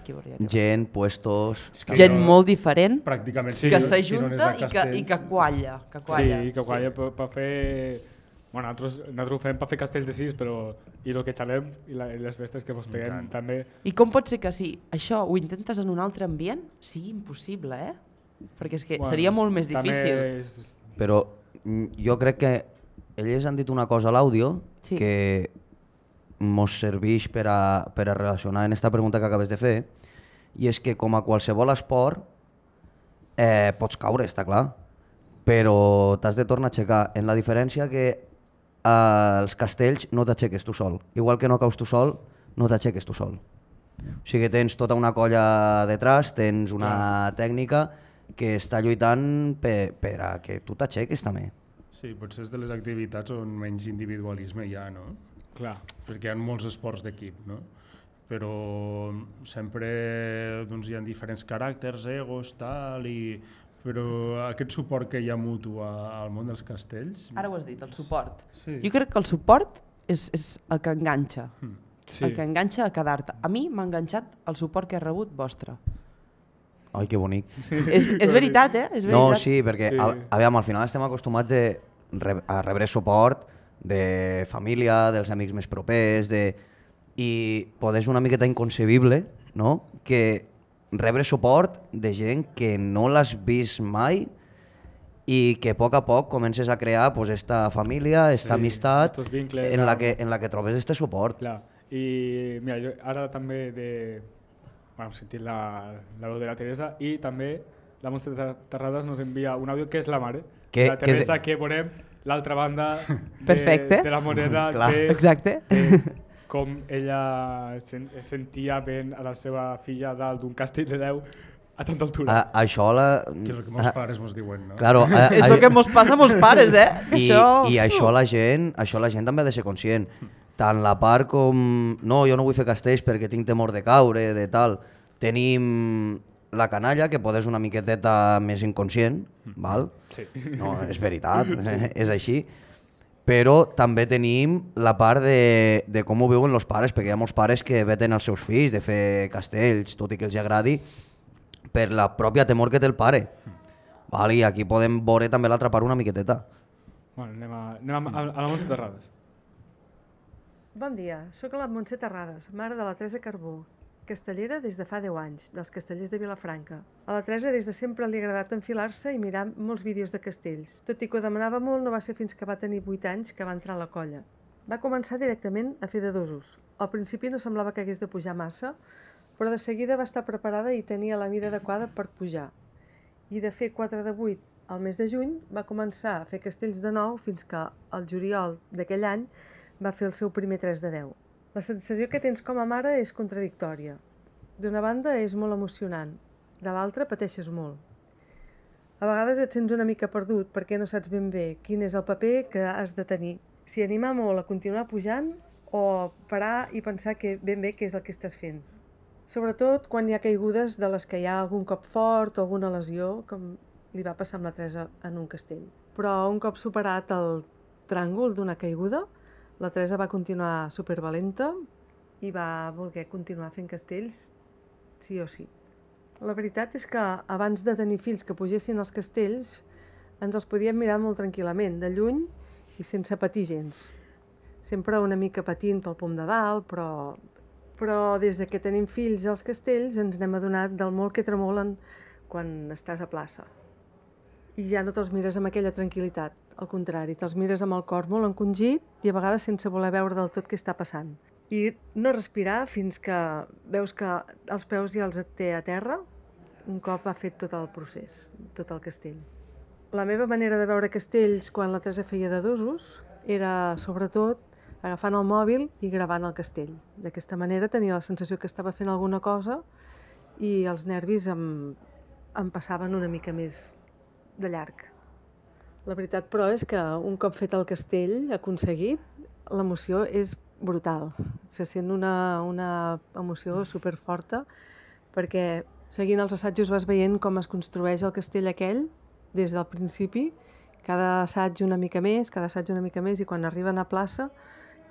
Gent, puestos... Gent molt diferent que s'ajunta i que qualla. Sí, que qualla per fer... Bueno, nosaltres ho fem per fer castell de sis, però i el que xalem i les festes que vos peguem també... I com pot ser que si això ho intentes en un altre ambient sigui impossible, eh? Perquè és que seria molt més difícil. Però jo crec que elles han dit una cosa a l'àudio que mos serveix per a relacionar en aquesta pregunta que acabes de fer, i és que com a qualsevol esport pots caure, està clar, però t'has de tornar a aixecar, en la diferència que als castells no t'aixeques tu sol, igual que no caus tu sol, no t'aixeques tu sol. O sigui, tens tota una colla detrás, tens una tècnica que està lluitant per a que tu t'aixeques també. Sí, potser és de les activitats on menys individualisme hi ha, no? Clar. Perquè hi ha molts esports d'equip, no? Però sempre hi ha diferents caràcters, egos, tal, i... Però aquest suport que hi ha mutu al món dels castells... Ara ho has dit, el suport. Jo crec que el suport és el que enganxa, el que enganxa a quedar-te. A mi m'ha enganxat el suport que he rebut vostre. Ai, que bonic. És veritat, eh? No, sí, perquè al final estem acostumats a rebre suport de família, dels amics més propers, i poder ser una miqueta inconcebible que... rebre suport de gent que no l'has vist mai i que a poc a poc comences a crear aquesta família, aquesta amistat en la que trobes aquest suport. I ara també hem sentit la veu de la Teresa i també la Montse Terrades ens envia un àudio que és la mare, la Teresa, que veurem l'altra banda de la moneda, com ella sentia ben a la seva filla dalt d'un castell de deu a tanta altura. Això... Que és el que molts pares mos diuen, no? És el que mos passa a molts pares, eh? I això la gent també ha de ser conscient. Tant la part com... No, jo no vull fer castells perquè tinc temor de caure, de tal. Tenim la canalla, que pot ser una miqueteta més inconscient, val? Sí. No, és veritat, és així. Però també tenim la part de com ho veuen els pares, perquè hi ha molts pares que veten els seus fills de fer castells, tot i que els agradi, per la pròpia temor que té el pare. I aquí podem veure també l'altra part una miqueteta. Anem a la Montse Terrades. Bon dia, soc la Montse Terrades, mare de la Teresa Carbó, castellera des de fa deu anys, dels Castellers de Vilafranca. A la Teresa des de sempre li ha agradat enfilar-se i mirar molts vídeos de castells. Tot i que ho demanava molt, no va ser fins que va tenir vuit anys que va entrar a la colla. Va començar directament a fer de dosos. Al principi no semblava que hagués de pujar massa, però de seguida va estar preparada i tenia la mida adequada per pujar. I de fer quatre de vuit al mes de juny va començar a fer castells de nou fins que el juliol d'aquell any va fer el seu primer tres de deu. La sensació que tens com a mare és contradictòria. D'una banda és molt emocionant, de l'altra pateixes molt. A vegades et sents una mica perdut perquè no saps ben bé quin és el paper que has de tenir. Si animar molt a continuar pujant o parar i pensar que ben bé què és el que estàs fent. Sobretot quan hi ha caigudes de les que hi ha algun cop fort o alguna lesió, com li va passar amb la Teresa en un castell. Però un cop superat el tràngol d'una caiguda, la Teresa va continuar supervalenta i va voler continuar fent castells sí o sí. La veritat és que abans de tenir fills que pugessin als castells ens els podíem mirar molt tranquil·lament, de lluny i sense patir gens. Sempre una mica patint pel pom de dalt, però... Però des que tenim fills als castells ens n'hem adonat del molt que tremolen quan estàs a plaça. I ja no te'ls mires amb aquella tranquil·litat. Al contrari, te'ls mires amb el cor molt encongit i a vegades sense voler veure del tot què està passant. I no respirar fins que veus que els peus ja els et té a terra un cop ha fet tot el procés, tot el castell. La meva manera de veure castells quan la Teresa feia de dosos era, sobretot, agafant el mòbil i gravant el castell. D'aquesta manera tenia la sensació que estava fent alguna cosa i els nervis em, em passaven una mica més de llarg. La veritat, però, és que un cop fet el castell aconseguit, l'emoció és brutal. Se sent una, una emoció superforta perquè seguint els assajos vas veient com es construeix el castell aquell des del principi, cada assaig una mica més, cada assaig una mica més, i quan arriben a plaça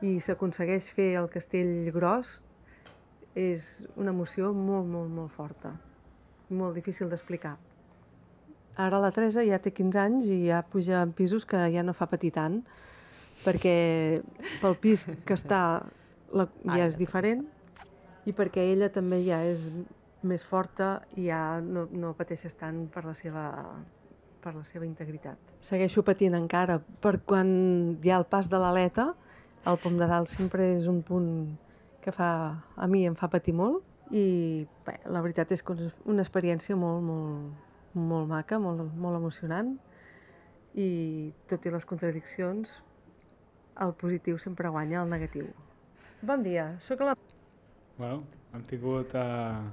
i s'aconsegueix fer el castell gros és una emoció molt, molt, molt forta, molt difícil d'explicar. Ara la Teresa ja té quinze anys i ja puja en pisos que ja no fa patir tant, perquè pel pis que està la, ja és diferent, i perquè ella també ja és més forta i ja no, no pateixes tant per la, seva, per la seva integritat. Segueixo patint encara per quan hi ha el pas de l'aleta. El pom de dalt sempre és un punt que fa, a mi em fa patir molt, i bé, la veritat és que és una experiència molt, molt, molt maca, molt, molt emocionant, i tot i les contradiccions, el positiu sempre guanya el negatiu. Bon dia, sóc la... Bueno, hem tingut uh,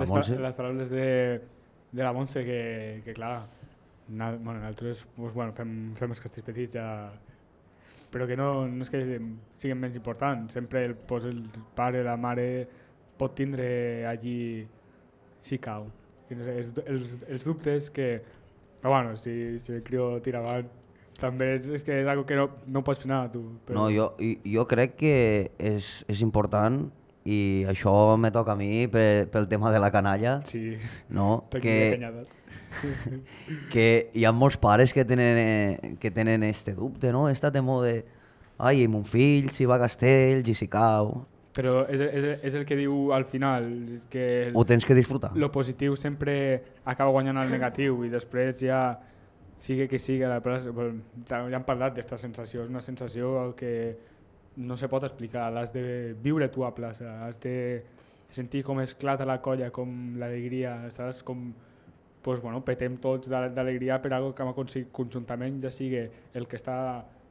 les, pa les paraules de, de la Montse, que, que clar, na, bueno, nosaltres pues, bueno, fem, fem els castells petits, ja, però que no, no és que siguin menys importants. Sempre el, pues, el pare, la mare pot tindre allí, si cau, els, els, els dubtes que... Però bueno, si, si el crió tira avant, també és, és que és algo que no, no pots fer nada tu. Però... No, jo, jo crec que és, és important, i això me toca a mi pel, pel tema de la canalla. Sí, no? Que, que hi ha molts pares que tenen, que tenen este dubte, no? Esta temor de, ai, mon fill, si va a Castells i si cau... Però és, és, és el que diu al final, que... El, ho tens que disfrutar. Lo positiu sempre acaba guanyant el negatiu, i després ja... Sigue que siga, la plaça, ja hem parlat d'esta sensació, és una sensació que no se pot explicar, l'has de viure tu a plaça, has de sentir com esclata la colla, com l'alegria, saps? Com, pues, bueno, petem tots d'alegria per algo que hem aconseguit conjuntament, ja sigui el que està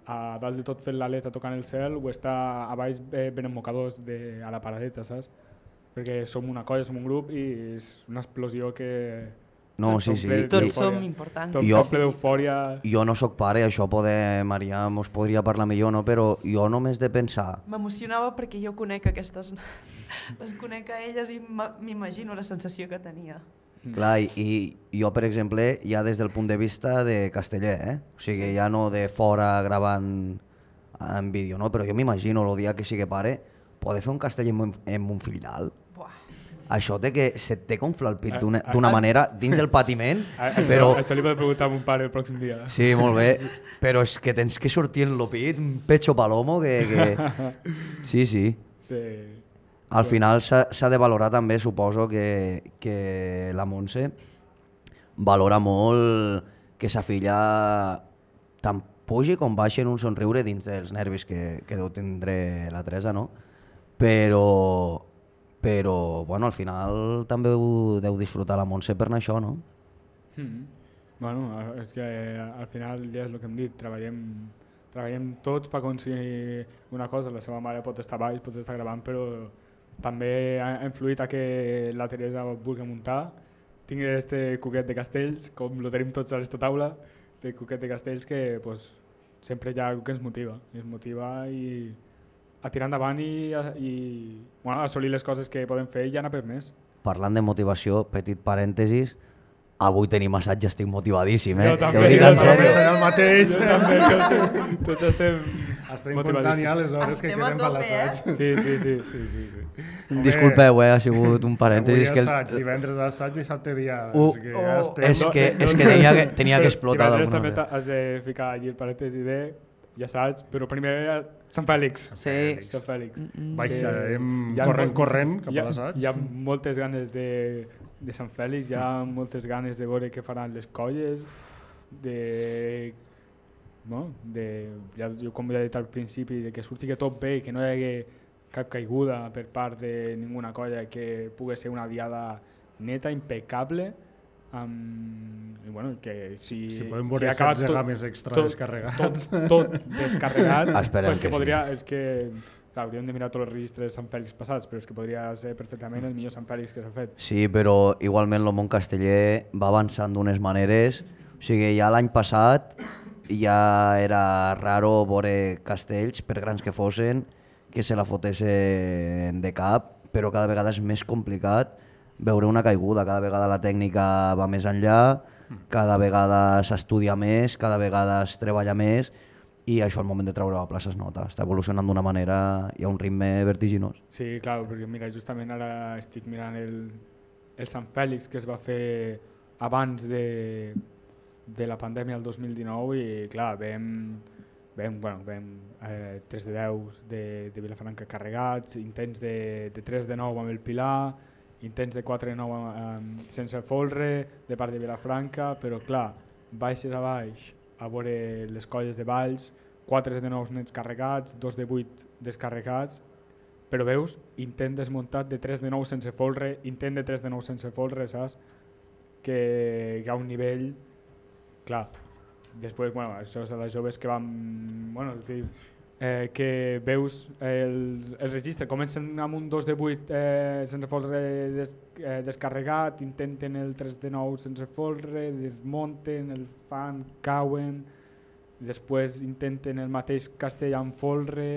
a dalt de tot fent l'aleta tocant el cel o està a baix ben emmocadors de, a la paradeta, saps? Perquè som una colla, som un grup, i és una explosió que... No, sí, sí. Tots som importants. Tot poble d'eufòria. Jo no soc pare, això poder, Maria mos podria parlar millor, no? Però jo només de pensar... M'emocionava perquè jo conec aquestes... les conec a elles i m'imagino la sensació que tenia. Clar, i jo, per exemple, ja des del punt de vista de casteller, eh? O sigui, ja no de fora gravant en vídeo, no? Però jo m'imagino el dia que sigui pare poder fer un castell amb un fill d'alt. Això té que se't té conflar el pit d'una manera dins del patiment, però... Això li vaig preguntar a mon pare el pròxim dia. Sí, molt bé, però és que tens que sortir en el pit, un pecho palomo, que... Sí, sí. Al final s'ha de valorar també, suposo, que la Montse valora molt que sa filla tant pugi com baixi en un somriure dins dels nervis que deu tindre la Teresa, no? Però... però bueno, al final també ho deu disfrutar la Montse per anar això, no? Mm. Bueno, és que eh, al final ja és el que hem dit, treballem, treballem tots per aconseguir una cosa. La seva mare pot estar baix, pot estar gravant, però també ha influït a que la Teresa vulgui muntar, tingui este coquet de castells, com lo tenim tots a aquesta taula, de coquet de castells que pues, sempre hi ha alguna cosa que ens motiva, ens motiva i... a tirar endavant i, i bueno, assolir les coses que podem fer i ja anar per més. Parlant de motivació, petit parèntesis, avui tenim assaig, estic motivadíssim, eh? Jo també, jo també seré el mateix. Jo també, tots estem motivadíssims. Ja les hores que quedem per l'assaig. Sí, sí, sí. Disculpeu, eh? Ha sigut un parèntesis. Avui assaig, divendres assaig, dissabte dia. És que tenia que explotar d'alguna manera. Divendres també has de ficar allí el parèntesi de... ja saps, però primer hi ha Sant Fèlix. Sí. Sant Fèlix. Baixarem corrent, corrent cap a l'assaig. Hi ha moltes ganes de Sant Fèlix, hi ha moltes ganes de veure què faran les colles, de... com ja he dit al principi, que surti que tot bé, que no hi hagi cap caiguda per part de ninguna colla, que pugui ser una diada neta, impecable, i bueno, que si acaba tot descarregat, és que podria, és que hauríem de mirar tots els registres Sant Fèlix passats, però és que podria ser perfectament el millor Sant Fèlix que s'ha fet. Sí, però igualment el món casteller va avançant d'unes maneres, o sigui, ja l'any passat ja era raro veure castells, per grans que fossin, que se la fotessin de cap, però cada vegada és més complicat veure una caiguda, cada vegada la tècnica va més enllà, cada vegada s'estudia més, cada vegada es treballa més, i això al moment de treure la plaça es nota, està evolucionant d'una manera i a un ritme vertiginós. Sí, clar, perquè mira, justament ara estic mirant el Sant Fèlix que es va fer abans de la pandèmia del dos mil dinou i clar, vam... vam tres de deu de Vilafranca carregats, intents de tres de nou amb el Pilar, intents de quatre de nou sense folre, de part de Vilafranca, però clar, baixes a baix, a veure les colles de Valls, quatre de nou nets carregats, dos de vuit descarregats, però veus, intent desmuntat de tres de nou sense folre, intent de tres de nou sense folre, saps? Que hi ha un nivell, clar. Després, bueno, això és a les joves que vam... Bueno, que veus el registre, comencen amb un dos de vuit sense folre descarregat, intenten el tres de nou sense folre, desmunten, el fan, cauen, després intenten el mateix castell amb folre,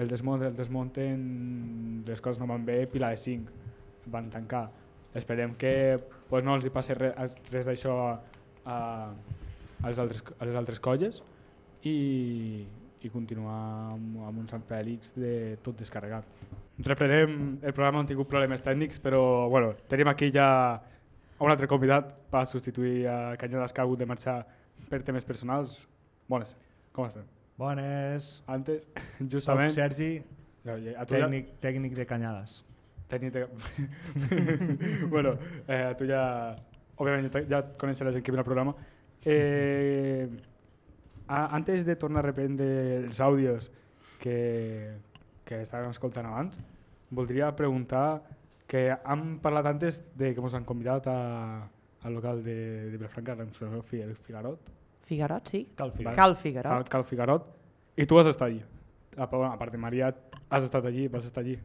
el desmunten, el desmunten, les coses no van bé, pila de cinc, van tancar. Esperem que no els passi res d'això a... a les altres colles i continuar amb un Sant Fèlix tot descarregat. Reprenem el programa, hem tingut problemes tècnics, però tenim aquí ja un altre convidat per substituir a Canyadas, que ha hagut de marxar per temes personals. Bones, com estem? Bones. Antes, justament... Soc Sergi, tècnic de Canyadas. Tècnic de... Bueno, a tu ja... Òbviament ja et coneixeràs en qui ve el programa. Eh, antes de tornar a reprendre els àudios que, que estàvem escoltant abans, voldria preguntar que hem parlat antes de que ens han convidat al local de Vilafranca, el Figuerot. Figuerot, sí. Cal Figuerot. Cal Figuerot. Cal Figuerot. I tu has estat allí. A part de Maria, has estat allí, vas estar allí.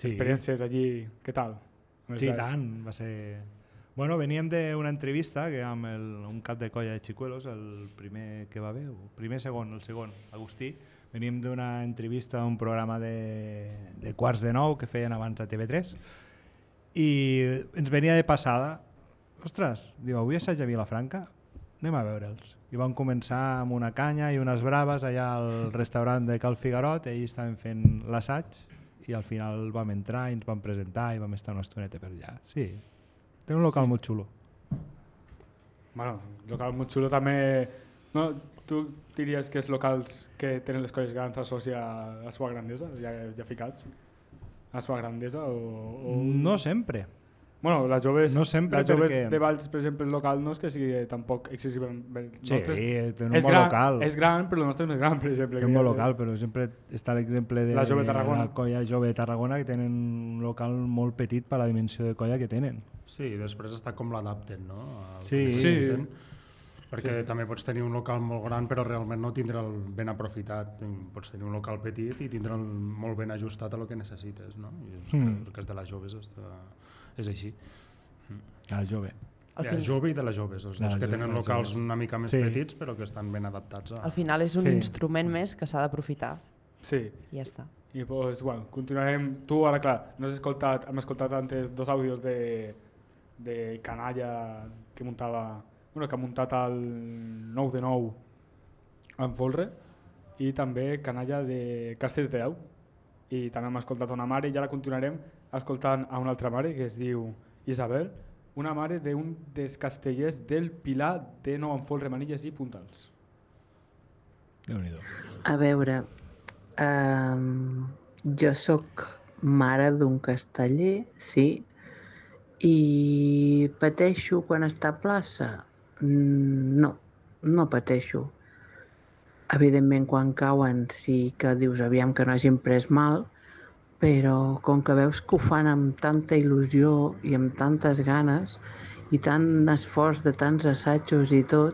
Experiències allí, què tal? Sí, tant. Va ser... Bueno, veníem d'una entrevista amb un cap de colla de xicuelos, el primer que va haver, el primer segon, el segon, Agustí. Veníem d'una entrevista a un programa de quarts de nou que feien abans a T V tres i ens venia de passada. Ostres, diu, avui assaig a Vilafranca? Anem a veure'ls. I vam començar amb una canya i unes braves allà al restaurant de Cal Figuerot, allà estàvem fent l'assaig i al final vam entrar i ens vam presentar i vam estar una estoneta per allà. Sí. Té un local molt xulo. Bueno, local molt xulo també... Tu diries que és locals que tenen les colles grans associa a la seva grandesa, ja ficats? A la seva grandesa o...? No sempre. Bueno, les joves de Valls, per exemple, el local no és que sigui tampoc excessivament... Sí, té un bon local. És gran, però el nostre no és gran, per exemple. Té un bon local, però sempre està l'exemple de la colla Jove de Tarragona, que tenen un local molt petit per la dimensió de colla que tenen. Sí, després està com l'adapten, no? Sí. Perquè també pots tenir un local molt gran però realment no tindre'l ben aprofitat. Pots tenir un local petit i tindre'l molt ben ajustat a el que necessites, no? I el cas de les joves és així. El jove. El jove i de les joves, els dos que tenen locals una mica més petits però que estan ben adaptats. Al final és un instrument més que s'ha d'aprofitar. Sí. I ja està. I continuarem. Tu ara, clar, hem escoltat antes dos àudios de... de canalla que muntava, bueno, que ha muntat el nou de nou en folre i també canalla de Castells de Deu i també hem escoltat una mare i ja la continuarem escoltant a una altra mare que es diu Isabel, una mare d'un dels castellers del Pilar de Nou en folre, manilles i puntals. Déu-n'hi-do. A veure, jo sóc mare d'un casteller, sí, i pateixo quan està a plaça? No, no pateixo. Evidentment, quan cauen sí que dius, aviam que no hagin pres mal, però com que veus que ho fan amb tanta il·lusió i amb tantes ganes i tant esforç de tants assajos i tot,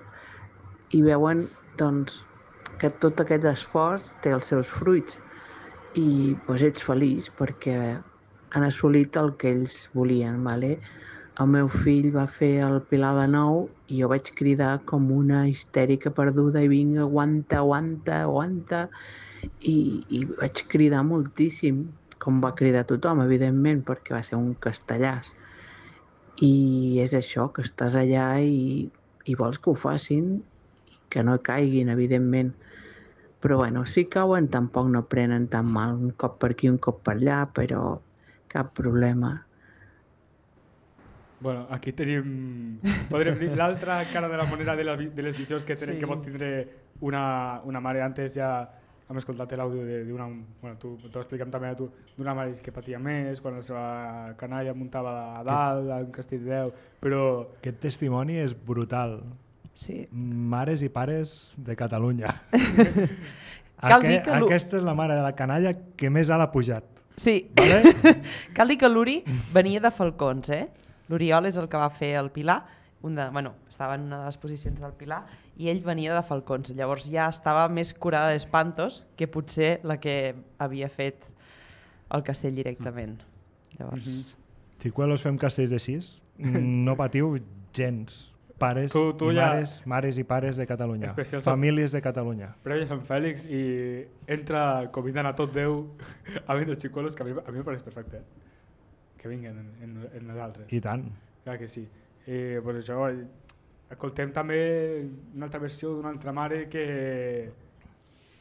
i veuen doncs que tot aquest esforç té els seus fruits i doncs ets feliç perquè han assolit el que ells volien. El meu fill va fer el Pilar de nou i jo vaig cridar com una histèrica perduda i vinga, aguanta, aguanta, aguanta. I, i vaig cridar moltíssim, com va cridar tothom, evidentment, perquè va ser un castellàs. I és això, que estàs allà i, i vols que ho facin i que no caiguin, evidentment. Però bueno, si cauen tampoc no prenen tan mal, un cop per aquí, un cop per allà, però cap problema. Bueno, aquí tenim, podríem dir, l'altra cara de la moneda de, la, de les visions que, tenen, sí. Que pot tindre una, una mare. Antes ja hem escoltat l'àudio d'una... Bueno, tu t'ho expliquem també a tu, d'una mare que patia més, quan la seva canalla muntava a dalt, a un castell de Déu, però... Aquest testimoni és brutal. Sí. Mares i pares de Catalunya. Cal dir que... Aquesta és la mare de la canalla que més ha la pujat. Sí. Vale? Cal dir que l'Uri venia de Falcons, eh? L'Oriol és el que va fer el Pilar, un de, bueno, estava en una de les posicions del Pilar i ell venia de Falcons, llavors ja estava més curada d'espantos que potser la que havia fet el castell directament. Llavors... Mm-hmm. Si quan els fem castells de sis, no patiu gens. Pares, tu, tu ja... mares, mares i pares de Catalunya, especial famílies de Catalunya. Prèvia Sant Fèlix i entra convidant a tot Déu a vendre xicolos, que a mi, a mi em pareix perfecte. Que vinguin en, en, en nosaltres. I tant. Clar que sí. Eh, pues això, escoltem també una altra versió d'una altra mare que...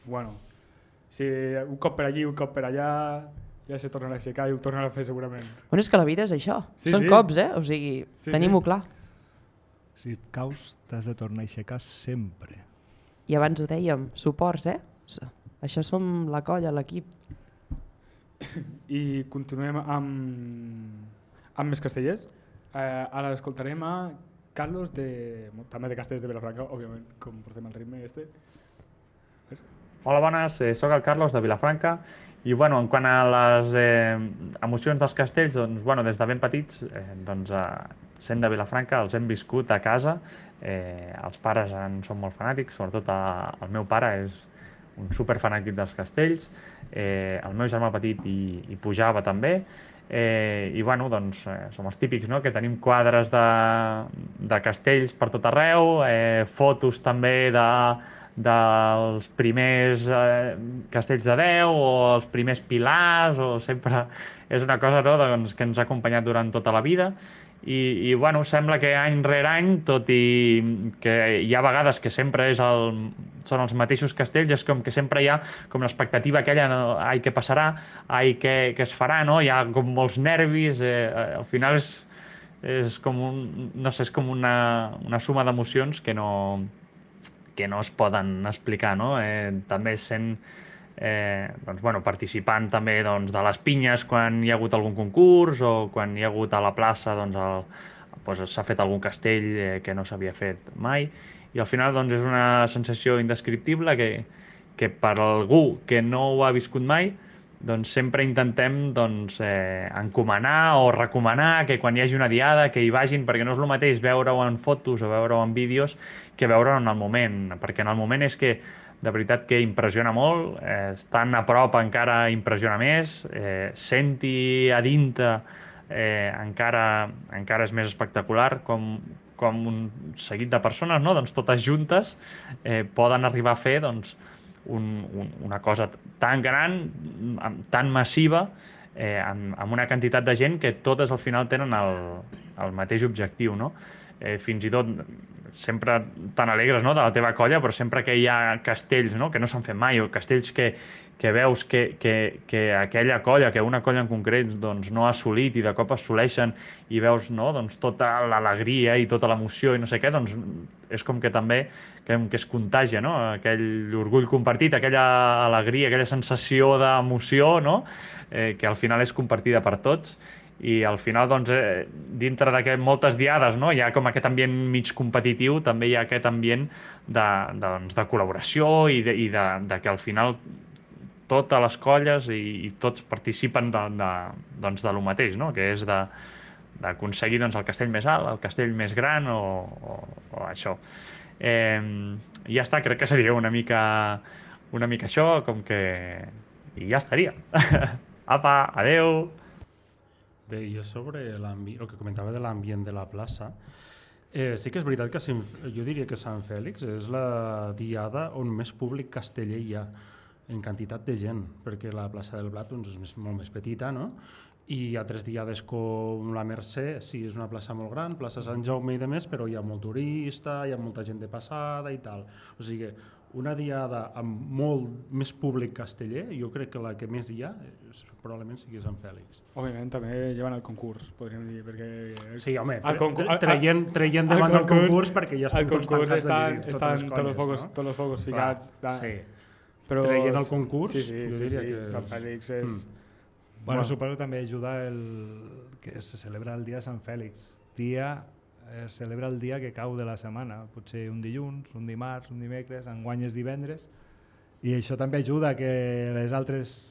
Bueno, si un cop per allí, un cop per allà, ja se tornarà a aixecar i ho tornarà a fer segurament. Bueno, és que la vida és això. Sí, són sí. Cops, eh? O sigui, sí, tenim-ho sí. Clar. Si et caus, t'has de tornar a aixecar sempre. I abans ho dèiem, suports, eh? Això som la colla, l'equip. I continuem amb, amb més castellers. Eh, ara escoltarem a Carlos, de, també de Castellers de Vilafranca, òbviament, com portem el ritme este. Hola, bones, soc el Carlos de Vilafranca i bueno, en quant a les eh, emocions dels castells, doncs, bueno, des de ben petits, eh, doncs, eh, sent de Vilafranca, els hem viscut a casa, eh, els pares en són molt fanàtics, sobretot a, el meu pare és un superfanàtic dels castells. Eh, el meu germà petit hi, hi pujava també eh, i bueno, doncs, eh, som els típics, no? Que tenim quadres de, de castells per tot arreu, eh, fotos també de, dels primers eh, castells de Déu o els primers pilars, o sempre és una cosa, no? Doncs, que ens ha acompanyat durant tota la vida. I, i bueno, sembla que any rere any, tot i que hi ha vegades que sempre és el, són els mateixos castells, és com que sempre hi ha com l'expectativa aquella, no? Ai, què passarà, ai, què, què es farà, no? Hi ha com molts nervis, eh, al final és, és com, un, no sé, és com una, una suma d'emocions que, no, que no es poden explicar, no? Eh, també sent... Eh, doncs, bueno, participant també doncs, de les pinyes quan hi ha hagut algun concurs o quan hi ha hagut a la plaça doncs s'ha doncs, fet algun castell eh, que no s'havia fet mai i al final doncs, és una sensació indescriptible que, que per algú que no ho ha viscut mai doncs sempre intentem doncs, eh, encomanar o recomanar que quan hi hagi una diada que hi vagin, perquè no és el mateix veure-ho en fotos o veure-ho en vídeos que veure-ho en el moment, perquè en el moment és que de veritat que impressiona molt, eh, estant a prop encara impressiona més, eh, sent-hi a dintre eh, encara, encara és més espectacular com, com un seguit de persones, no? Doncs totes juntes, eh, poden arribar a fer doncs, un, un, una cosa tan gran, tan massiva, eh, amb, amb una quantitat de gent que totes al final tenen el, el mateix objectiu, no? Eh, fins i tot sempre tan alegres, no?, de la teva colla, però sempre que hi ha castells, no?, que no s'han fet mai, o castells que, que veus que, que, que aquella colla, que una colla en concret doncs, no ha assolit i de cop assoleixen i veus no?, doncs, tota l'alegria i tota l'emoció i no sé què, doncs és com que també que, que es contagia, no?, aquell orgull compartit, aquella alegria, aquella sensació d'emoció, no?, eh, que al final és compartida per tots. I al final, doncs, eh, dintre de moltes diades, no? Hi ha com aquest ambient mig competitiu, també hi ha aquest ambient de, de, doncs, de col·laboració i, de, i de, de que al final totes les colles i, i tots participen de, de, doncs, de lo mateix, no? Que és d'aconseguir doncs, el castell més alt, el castell més gran o, o, o això. Eh, ja està, crec que seria una mica, una mica això, com que... I ja estaria. Apa, adeu! Bé, jo sobre el que comentava de l'ambient de la plaça, Eh, sí que és veritat que jo diria que Sant Fèlix és la diada on més públic casteller hi ha en quantitat de gent, perquè la plaça del Blat doncs, és molt més petita, no? I hi ha tres diades com la Mercè, sí, és una plaça molt gran, plaça Sant Jaume i demés, però hi ha molt turista, hi ha molta gent de passada i tal. O sigui, una diada amb molt més públic casteller, jo crec que la que més hi ha probablement sigui Sant Fèlix. Òbviament també lleven el concurs, podríem dir, perquè... Sí, home, traient davant el concurs perquè ja estan tots tancats de dir totes les colles, no? Tots els focos ficats. Sí, traient el concurs, jo diria que... Sant Fèlix és... Bueno, suposo també ajuda que se celebra el dia de Sant Fèlix, dia... es celebra el dia que cau de la setmana, potser un dilluns, un dimarts, un dimecres, enguany és divendres, i això també ajuda que els altres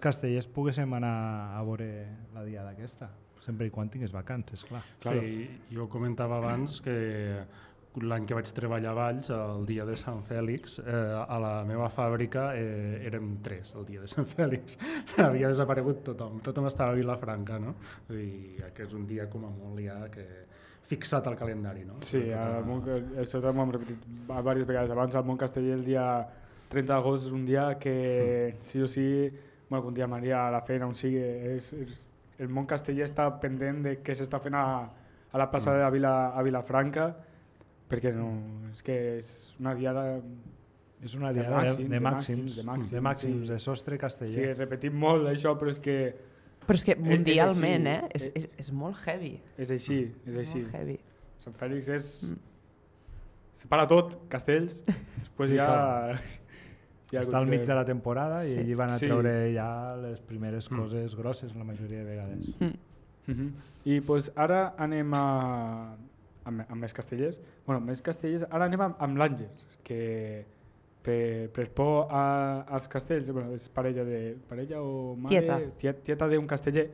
castellers poguéssim anar a veure la diada aquesta, sempre i quan tinguis vacances, clar. Sí, jo comentava abans que l'any que vaig treballar a Valls, el dia de Sant Fèlix, a la meva fàbrica érem tres el dia de Sant Fèlix, havia desaparegut tothom, tothom estava a Vilafranca, no? I aquest és un dia com a molt ja que... fixat al calendari, no? Sí, això també ho hem repetit diverses vegades abans. El món casteller el dia trenta d'agost és un dia que sí o sí, bueno, com dia Maria, a la feina on sigui, el món casteller està pendent de què s'està fent a la plaça de la Vila a Vilafranca, perquè és que és una diada... És una diada de màxims, de màxims, de sostre casteller. Sí, repetim molt això, però és que... Però és que mundialment és molt heavy. És així, és així. Sant Fèlix és... separa tot, castells, després ja... Està al mig de la temporada i allí van a treure ja les primeres coses grosses la majoria de vegades. I ara anem a... amb més castellers. Bueno, més castellers, ara anem amb l'Àngels, que... per por als castells, és parella o mare, tieta d'un casteller.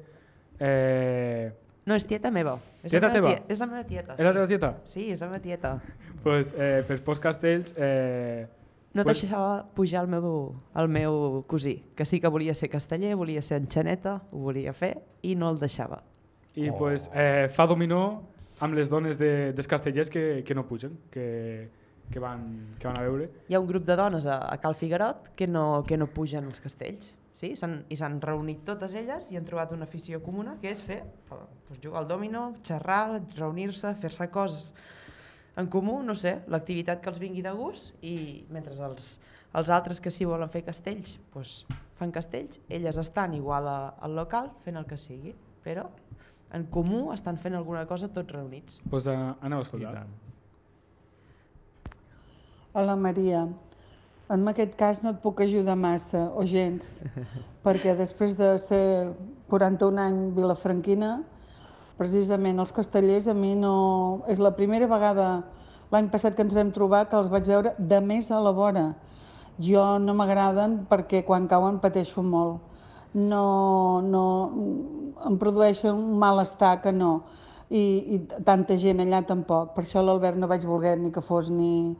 No, és tieta meva. És la meva tieta. És la teva tieta? Sí, és la meva tieta. Per por als castells... No deixava pujar el meu cosí, que sí que volia ser casteller, volia ser enxaneta, ho volia fer i no el deixava. I fa dominó amb les dones dels castellers que no pugen, que... que van a veure. Hi ha un grup de dones a Cal Figuerot que no pugen als castells i s'han reunit totes elles i han trobat una afició comuna que és fer jugar al dominó, xerrar, reunir-se, fer-se coses en comú, no sé, l'activitat que els vingui de gust, i mentre els altres que sí volen fer castells fan castells, elles estan igual al local fent el que sigui, però en comú estan fent alguna cosa tots reunits. Doncs aneu a escoltar. Hola Maria, en aquest cas no et puc ajudar massa o gens, perquè després de ser quaranta-un anys vilafranquina, precisament els castellers a mi no... És la primera vegada l'any passat que ens vam trobar que els vaig veure de més a la vora. Jo no m'agraden perquè quan cauen pateixo molt. No, no... Em produeixen un malestar que no. I, i tanta gent allà tampoc. Per això l'Albert no vaig voler ni que fos ni...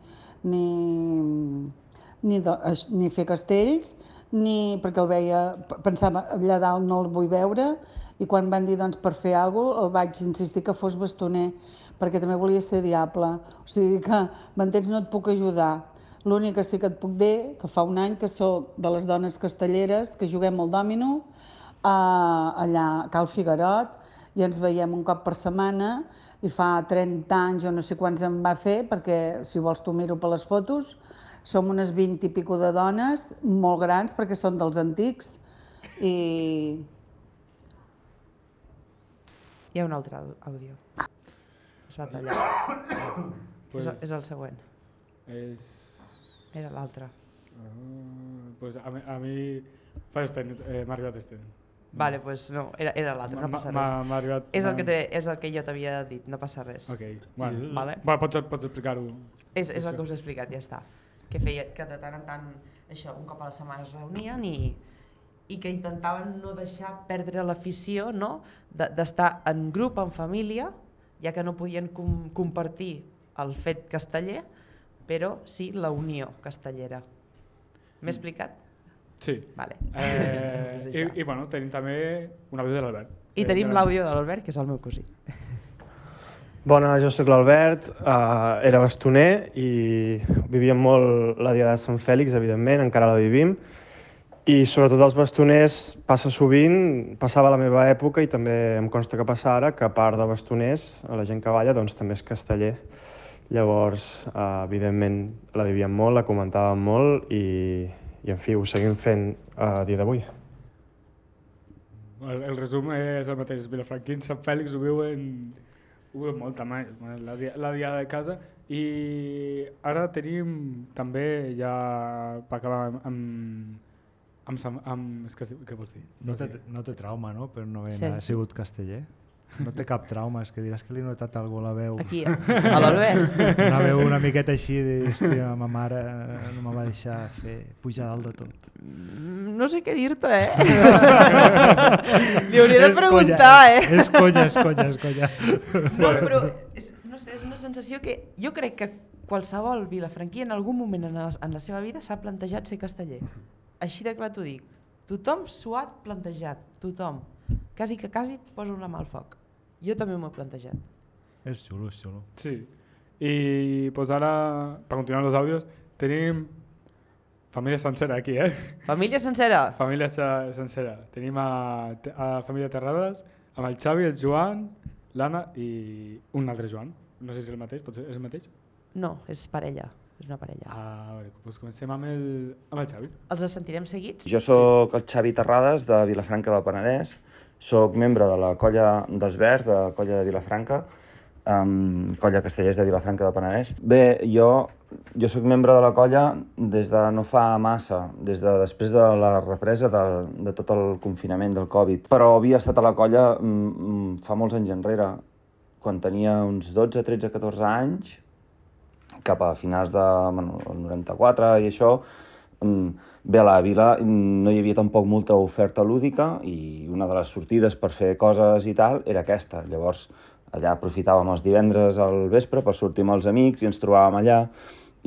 ni fer castells, perquè el veia, pensava allà dalt no el vull veure, i quan van dir per fer alguna cosa el vaig insistir que fos bastoner, perquè també volia ser diable. O sigui que, m'entens, no et puc ajudar. L'únic que sí que et puc dir, que fa un any que soc de les dones castelleres, que juguem al dòmino, allà a Cal Figuerot, i ens veiem un cop per setmana, i fa trenta anys o no sé quants em va fer, perquè si vols tu miro per les fotos, som unes vint i pico de dones, molt grans perquè són dels antics, i... Hi ha un altre àudio. Es va tallar. És el següent. Era l'altre. A mi m'ha arribat estén. Vale, pues no, era l'altre, no passa res. És el que jo t'havia dit, no passa res. Ok, pots explicar-ho. És el que us he explicat, ja està. Que de tant en tant, això, un cop a la setmana es reunien i que intentaven no deixar perdre l'afició d'estar en grup, en família, ja que no podien compartir el fet casteller, però sí la unió castellera. M'he explicat? Sí. I bueno, tenim també un àudio de l'Albert. I tenim l'àudio de l'Albert, que és el meu cosí. Bona, jo soc l'Albert, era bastoner i vivíem molt la Diada de Sant Fèlix, evidentment, encara la vivim. I sobretot els bastoners passa sovint, passava a la meva època i també em consta que passa ara, que a part de bastoners, la gent que balla doncs, també és casteller. Llavors, evidentment, la vivíem molt, la comentàvem molt i, i en fi, ho seguim fent a dia d'avui. El, el resum és el mateix. Vilafranquins, Sant Fèlix ho viuen, ho viuen molta mai, la, la diada de casa. I ara tenim també, ja per acabar amb... Amb, amb, és que, què vols dir? No té, no té trauma, no? Per no haver ha sigut casteller. No té cap trauma, és que diràs que li he notat algú a la veu. Aquí, a l'Albert. Una veu una miqueta així de, hòstia, ma mare no me va deixar fer pujar dalt de tot. No sé què dir-te, eh? Li hauria de preguntar, eh? És conya, és conya, és conya. No, però, no sé, és una sensació que jo crec que qualsevol vilafranquí en algun moment en la, en la seva vida s'ha plantejat ser casteller. Així de clar t'ho dic, tothom s'ho ha plantejat, tothom, quasi que quasi posa una mà al foc. Jo també m'ho he plantejat. És xulo, és xulo. Sí, i doncs ara, per continuar amb els àudios, tenim família sencera aquí, eh? Família sencera? Família sencera. Tenim a, a família Terrades, amb el Xavi, el Joan, l'Anna i un altre Joan. No sé si és el mateix, potser és el mateix? No, és parella. És una parella. Ah, doncs comencem amb el, amb el Xavi. Els sentirem seguits? Jo soc el Xavi Terrades, de Vilafranca del Penedès. Soc membre de la colla d'Esvers, de colla de Vilafranca, um, colla Castellers de Vilafranca del Penedès. Bé, jo, jo soc membre de la colla des de no fa massa, des de després de la represa de, de tot el confinament del Covid. Però havia estat a la colla mm, fa molts anys enrere, quan tenia uns dotze, tretze, catorze anys, cap a finals del bueno, noranta-quatre i això. Bé, a la vila no hi havia tampoc molta oferta lúdica i una de les sortides per fer coses i tal era aquesta. Llavors allà aprofitàvem els divendres al vespre per sortir amb els amics i ens trobàvem allà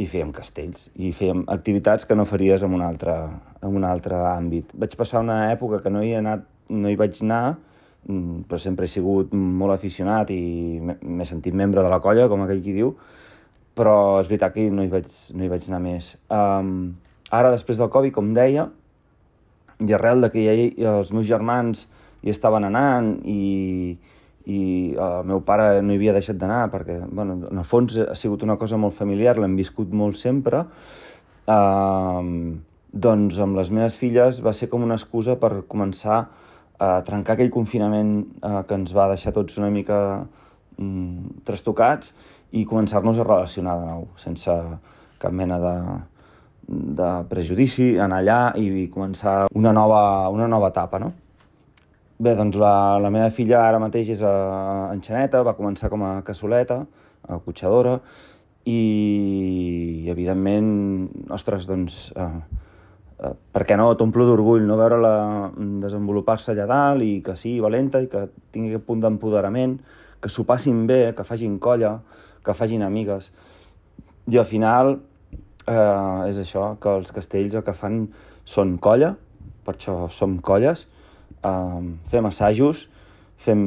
i fèiem castells i fèiem activitats que no faries en un altre, en un altre àmbit. Vaig passar una època que no hi, he anat, no hi vaig anar, però sempre he sigut molt aficionat i m'he sentit membre de la colla, com aquell qui diu, però és veritat que no hi vaig, no hi vaig anar més. Um, ara, després del Covid, com deia, i arrel de que ja els meus germans hi estaven anant i, i el meu pare no hi havia deixat d'anar, perquè bueno, en el fons ha sigut una cosa molt familiar, l'hem viscut molt sempre, um, doncs amb les meves filles va ser com una excusa per començar a trencar aquell confinament uh, que ens va deixar tots una mica mm, trastocats, i començar-nos a relacionar de nou, sense cap mena de, de prejudici, anar allà i començar una nova, una nova etapa, no? Bé, doncs la, la meva filla ara mateix és enxaneta, va començar com a cassoleta, a cotxadora, i evidentment, ostres, doncs, eh, eh, per què no, t'omplo d'orgull, no? Veure-la desenvolupar-se allà dalt i que sigui valenta i que tingui aquest punt d'empoderament, que s'ho passin bé, que facin colla, que facin amigues. I al final eh, és això, que els castells el que fan són colla, per això som colles, eh, fem assajos, fem,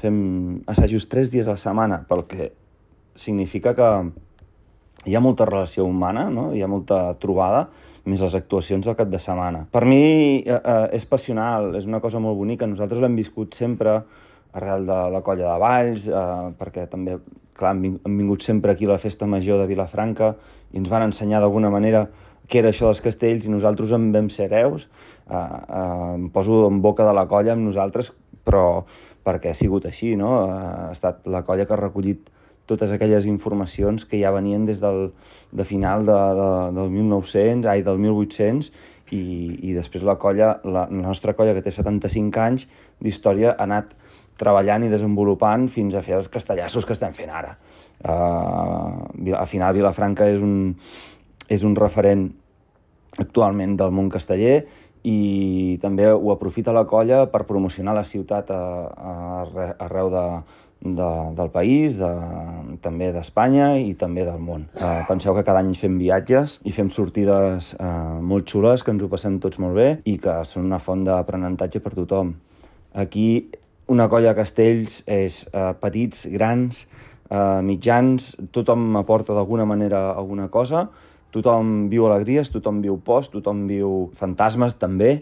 fem assajos tres dies a la setmana, pel que significa que hi ha molta relació humana, no? Hi ha molta trobada, més les actuacions del cap de setmana. Per mi eh, eh, és passional, és una cosa molt bonica, nosaltres l'hem viscut sempre, arrel de la colla de Valls, eh, perquè també clar, hem vingut sempre aquí a la Festa Major de Vilafranca i ens van ensenyar d'alguna manera què era això dels castells i nosaltres en vam ser hereus. Eh, eh, em poso en boca de la colla amb nosaltres, però perquè ha sigut així, no? Ha estat la colla que ha recollit totes aquelles informacions que ja venien des del de final de, de, del mil nou-cents, ai, del mil vuit-cents, i, i després la colla, la, la nostra colla, que té setanta-cinc anys d'història, ha anat treballant i desenvolupant fins a fer els castellassos que estem fent ara. Uh, al final, Vilafranca és un, és un referent actualment del món casteller i també ho aprofita la colla per promocionar la ciutat a, a, arreu de, de, del país, de, també d'Espanya i també del món. Uh, penseu que cada any fem viatges i fem sortides uh, molt xules, que ens ho passem tots molt bé i que són una font d'aprenentatge per tothom. Aquí una colla de castells és eh, petits, grans, eh, mitjans, tothom aporta d'alguna manera alguna cosa, tothom viu alegries, tothom viu pors, tothom viu fantasmes també,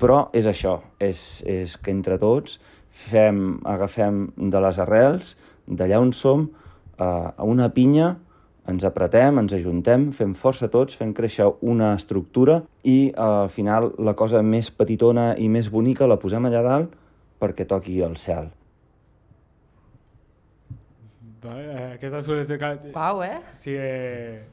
però és això, és, és que entre tots fem, agafem de les arrels, d'allà on som, a eh, una pinya, ens apretem, ens ajuntem, fem força tots, fem créixer una estructura i eh, al final la cosa més petitona i més bonica la posem allà dalt perquè toqui el cel. Aquestes sueles de... Uau, eh? Sí, eh...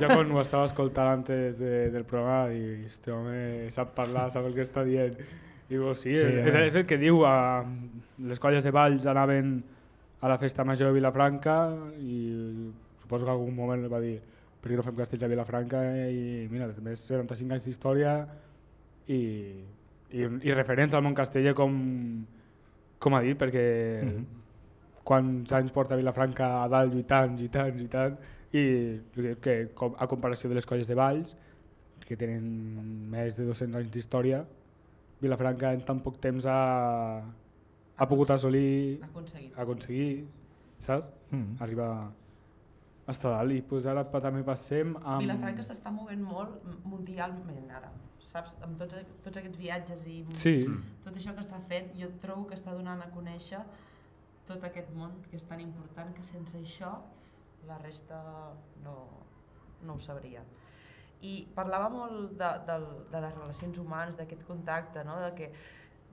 jo quan ho estava escoltant antes de, del programa dic, este home sap parlar, sap el que està dient. Digo, sí, sí és, eh? és, és el que diu, a... les colles de Valls anaven a la festa major de Vilafranca i suposo que algun moment va dir per què no fem castells a Vilafranca i mira, més de setanta-cinc anys d'història i, i, i referents al món casteller com, com ha dit, perquè mm-hmm. quants anys porta Vilafranca a dalt lluitant, lluitant, lluitant i que, a comparació de les colles de Valls, que tenen més de dos-cents anys d'història, Vilafranca en tan poc temps ha, ha pogut assolir, aconseguir, aconseguir saps? Mm. Arribar... Està dalt, i pues ara també passem amb... Vilafranca s'està movent molt mundialment ara, saps? Amb tots, tots aquests viatges i sí. tot això que està fent, jo trobo que està donant a conèixer tot aquest món que és tan important que sense això la resta no, no ho sabria. I parlava molt de, de, de les relacions humanes, d'aquest contacte, no? de, que,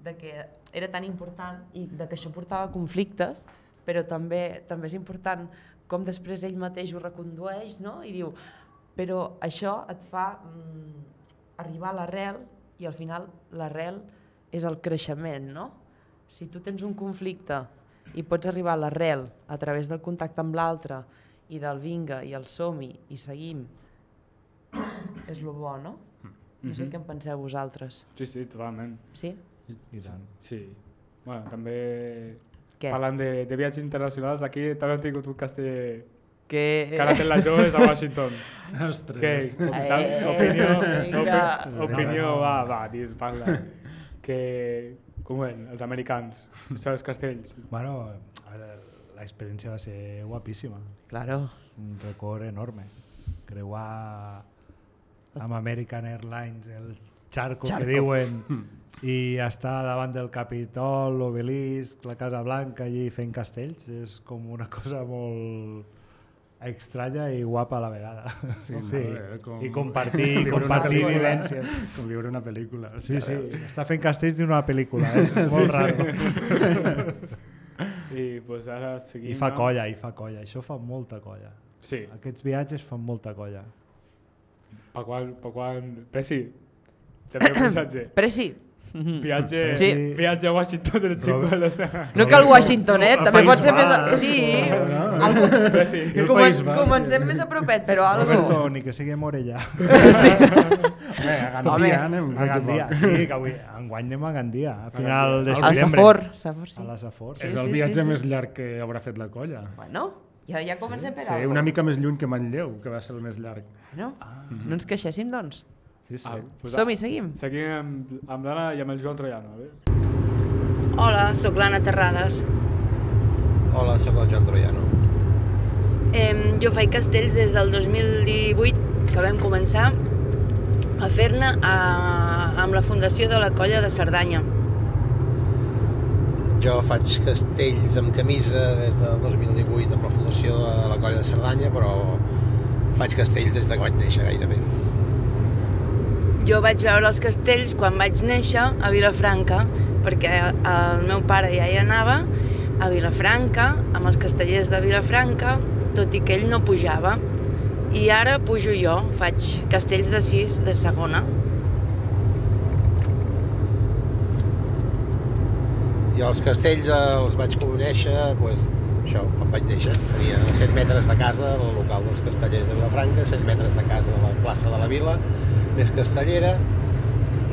de que era tan important i de que això portava conflictes, però també, també és important com després ell mateix ho recondueix, no? I diu, però això et fa mm, arribar a l'arrel i al final l'arrel és el creixement, no? Si tu tens un conflicte i pots arribar a l'arrel a través del contacte amb l'altre i del vinga i el som-hi i seguim, és lo bo, no? No sé què en penseu vosaltres. Sí, sí, totalment. Sí? I, i tant. Sí. Bueno, també... Què? Parlant de, de viatges internacionals, aquí també hem tingut un castell que ara té les joves a Washington. Ostres! Que, eh, opinió, opi, opinió, va, va, dis, parla. Que, com ven, els americans, això dels castells. Bueno, l'experiència va ser guapíssima. Claro. Un record enorme. Creuar amb American Airlines el Charco, Charco. Que diuen... I estar davant del Capitol, l'Obelisc, la Casa Blanca, allí fent castells, és com una cosa molt estranya i guapa a la vegada. Sí, sí. Veure, com... I compartir, com compartir vivències. Com viure una pel·lícula. Sí, sí, està fent castells d'una pel·lícula, és molt sí, raro. Sí. I, pues, ara seguim... I fa colla, i fa colla, això fa molta colla. Sí. Aquests viatges fan molta colla. Per quan... Per quan... Preci, també un missatge. Preci. Mm-hmm. Viatge, sí. viatge a Washington del Chico de los... No cal Washington, eh? També pot ser més... A... Sí, no, no, no. Algo... sí. Comen... comencem més a propet, però algo... Roberto, ni que sigui Morella. Sí. Home, a Gandia anem. A Gandia, sí, que avui enguany anem a Gandia. A final de setembre. Al Safor, sí. A la Safor. Sí, sí, és el viatge sí, sí, més llarg que haurà fet la colla. Bueno, ja, ja comencem sí, per sí, alguna cosa. Una mica més lluny que Manlleu, que va ser el més llarg. No, ah. mm-hmm. no ens queixéssim, doncs. Sí, sí. Ah, pues som i seguim. Seguim amb, amb l'Anna i amb el Joan Traiano. Hola, sóc l'Anna Terrades. Hola, sóc el Joan Traiano. Eh, jo faig castells des del dos mil divuit, que vam començar a fer-ne a, amb la fundació de la Colla de Cerdanya. Jo faig castells amb camisa des del dos mil divuit amb la fundació de la Colla de Cerdanya, però faig castells des de que vaig néixer gairebé. Jo vaig veure els castells quan vaig néixer a Vilafranca, perquè el meu pare ja hi anava, a Vilafranca, amb els castellers de Vilafranca, tot i que ell no pujava. I ara pujo jo, faig castells de sis de segona. I els castells els vaig conèixer, doncs, això, quan vaig néixer. Tenia cent metres de casa, el local dels castellers de Vilafranca, cent metres de casa a la plaça de la Vila, és castellera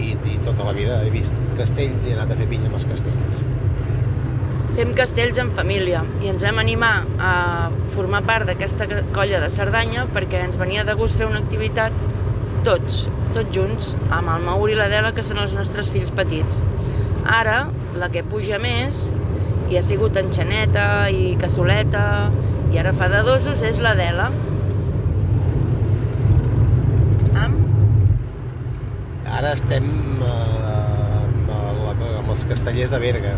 i, i tota la vida he vist castells i he anat a fer pinya amb els castells. Fem castells en família i ens vam animar a formar part d'aquesta colla de Cerdanya perquè ens venia de gust fer una activitat tots, tots junts, amb el Maur i l'Adela, que són els nostres fills petits. Ara la que puja més, i ha sigut Enxaneta i Cassoleta, i ara fa de dosos, és l'Adela. Ara estem amb els Castellers de Berga.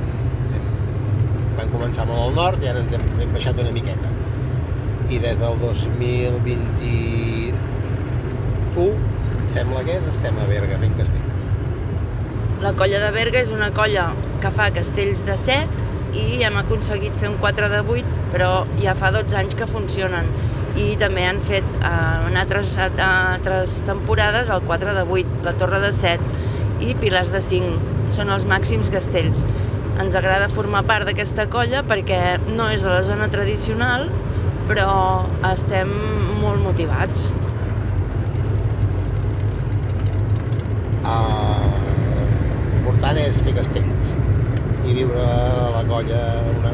Vam començar molt al nord i ara ens hem baixat una miqueta. I des del dos mil vint-i-u, em sembla que és, estem a Berga fent castells. La colla de Berga és una colla que fa castells de set i hem aconseguit fer un quatre de vuit, però ja fa dotze anys que funcionen. I també han fet en altres temporades el quatre de vuit, la Torre de set i Pilars de cinc. Són els màxims castells. Ens agrada formar part d'aquesta colla perquè no és de la zona tradicional, però estem molt motivats. L'important és fer castells i viure la colla,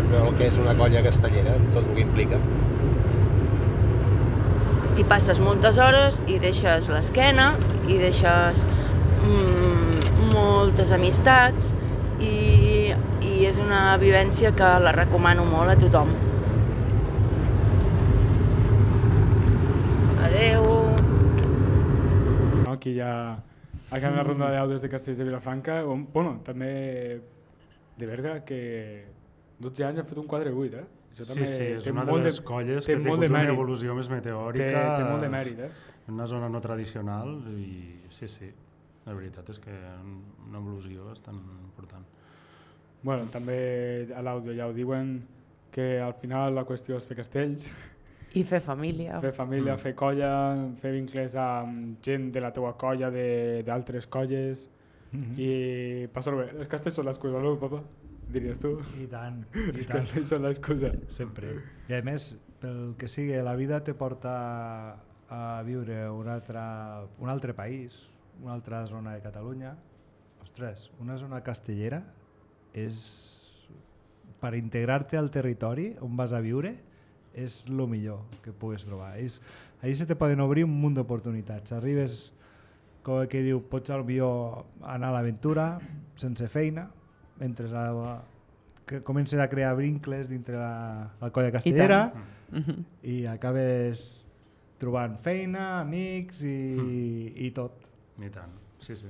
el que és una colla castellera, amb tot el que implica. T'hi passes moltes hores i deixes l'esquena, i deixes moltes amistats, i és una vivència que la recomano molt a tothom. Adeu! Aquí ja acabem la ronda d'àudios de Castellers de Vilafranca, bueno, també de Berga, que dotze anys han fet un quatre a vuit, eh? Sí, sí, és una de les colles que ha tingut una evolució més meteòrica. Té molt de mèrit, eh? En una zona no tradicional i sí, sí, la veritat és que una evolució bastant important. Bueno, també a l'àudio ja ho diuen, que al final la qüestió és fer castells. I fer família. Fer família, fer colla, fer vincles amb gent de la teua colla, d'altres colles, i passar-ho bé. Els castells són l'excusa, no, papa? Diries tu? I tant. És que això és l'excusa. Sempre. I a més, pel que sigui, la vida te porta a viure un altre país, una altra zona de Catalunya. Ostres, una zona castellera és... Per integrar-te al territori on vas a viure és el millor que puguis trobar. Allí se te poden obrir un munt d'oportunitats. Arribes, com el que diu, pots anar a l'aventura sense feina, que comencen a crear vincles dintre la colla castellera i acabes trobant feina, amics i tot. I tant, sí, sí.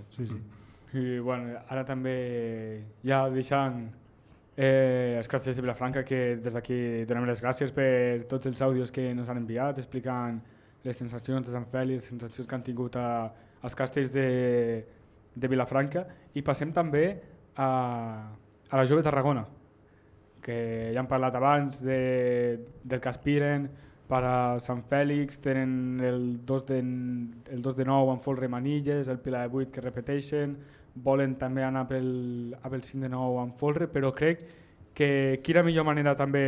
I bueno, ara també ja deixant els Castellers de Vilafranca, que des d'aquí donem les gràcies per tots els àudios que ens han enviat explicant les sensacions de Sant Fèlix, les sensacions que han tingut als Castellers de Vilafranca, i passem també a la Joves de Tarragona, que ja hem parlat abans del que aspiren per a Sant Fèlix, tenen el dos de nou amb Folre Manilles, el Pilar de vuit que repeteixen, volen també anar pel cinc de nou amb Folre, però crec que quina millor manera també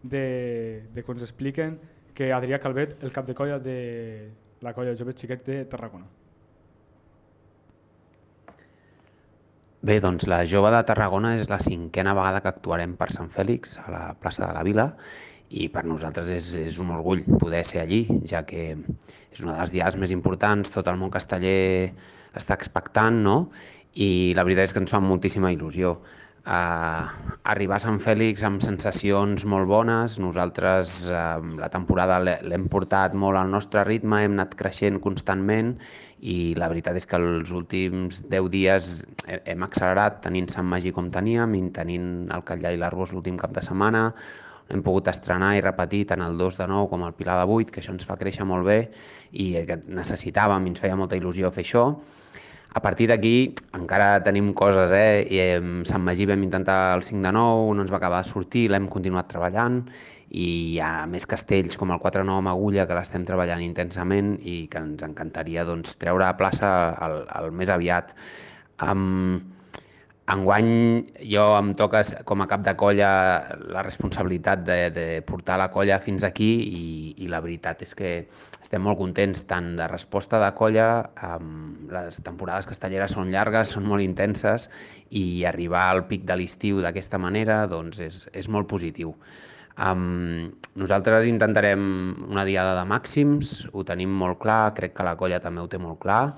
de que ens expliquen que Adrià Calvet, el cap de colla de la colla Joves Xiquets de Tarragona. Bé, doncs la Jove de Tarragona és la cinquena vegada que actuarem per Sant Fèlix, a la plaça de la Vila, i per nosaltres és un orgull poder ser allí, ja que és una de les diades més importants, tot el món casteller està expectant, no? I la veritat és que ens fa moltíssima il·lusió. Arribar a Sant Fèlix amb sensacions molt bones, nosaltres la temporada l'hem portat molt al nostre ritme, hem anat creixent constantment, i la veritat és que els últims deu dies hem accelerat, tenint Sant Magí com teníem, tenint el Catllar i l'Arboç l'últim cap de setmana, hem pogut estrenar i repetir tant el dos de nou com el Pilar de vuit, que això ens fa créixer molt bé i que necessitàvem, ens feia molta il·lusió fer això. A partir d'aquí encara tenim coses, eh? Sant Magí vam intentar el cinc de nou, no ens va acabar de sortir, l'hem continuat treballant, i hi ha més castells com el quatre nou amb Agulla que l'estem treballant intensament i que ens encantaria treure a plaça el més aviat. Enguany jo em toca com a cap de colla la responsabilitat de portar la colla fins aquí, i la veritat és que estem molt contents tant de resposta de colla, les temporades castelleres són llargues, són molt intenses, i arribar al pic de l'estiu d'aquesta manera és molt positiu. Nosaltres intentarem una diada de màxims, ho tenim molt clar, crec que la colla també ho té molt clar,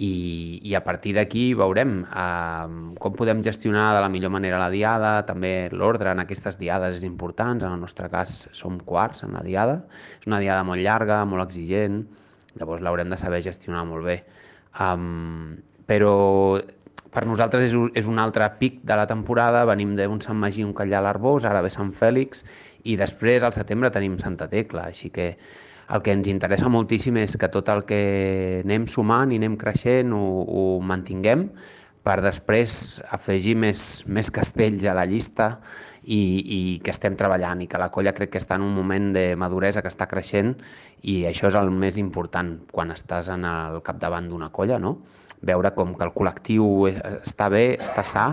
I, i a partir d'aquí veurem eh, com podem gestionar de la millor manera la diada, també l'ordre en aquestes diades és important, en el nostre cas som quarts en la diada, és una diada molt llarga, molt exigent, llavors l'haurem de saber gestionar molt bé. Um, però per nosaltres és un, és un altre pic de la temporada, venim d'un Sant Magí, un Catllar a l'Arboç, ara ve Sant Fèlix i després al setembre tenim Santa Tecla, així que el que ens interessa moltíssim és que tot el que anem sumant i anem creixent ho, ho mantinguem per després afegir més, més castells a la llista i, i que estem treballant i que la colla crec que està en un moment de maduresa que està creixent i això és el més important quan estàs en el capdavant d'una colla, no? Veure com que el col·lectiu està bé, està sa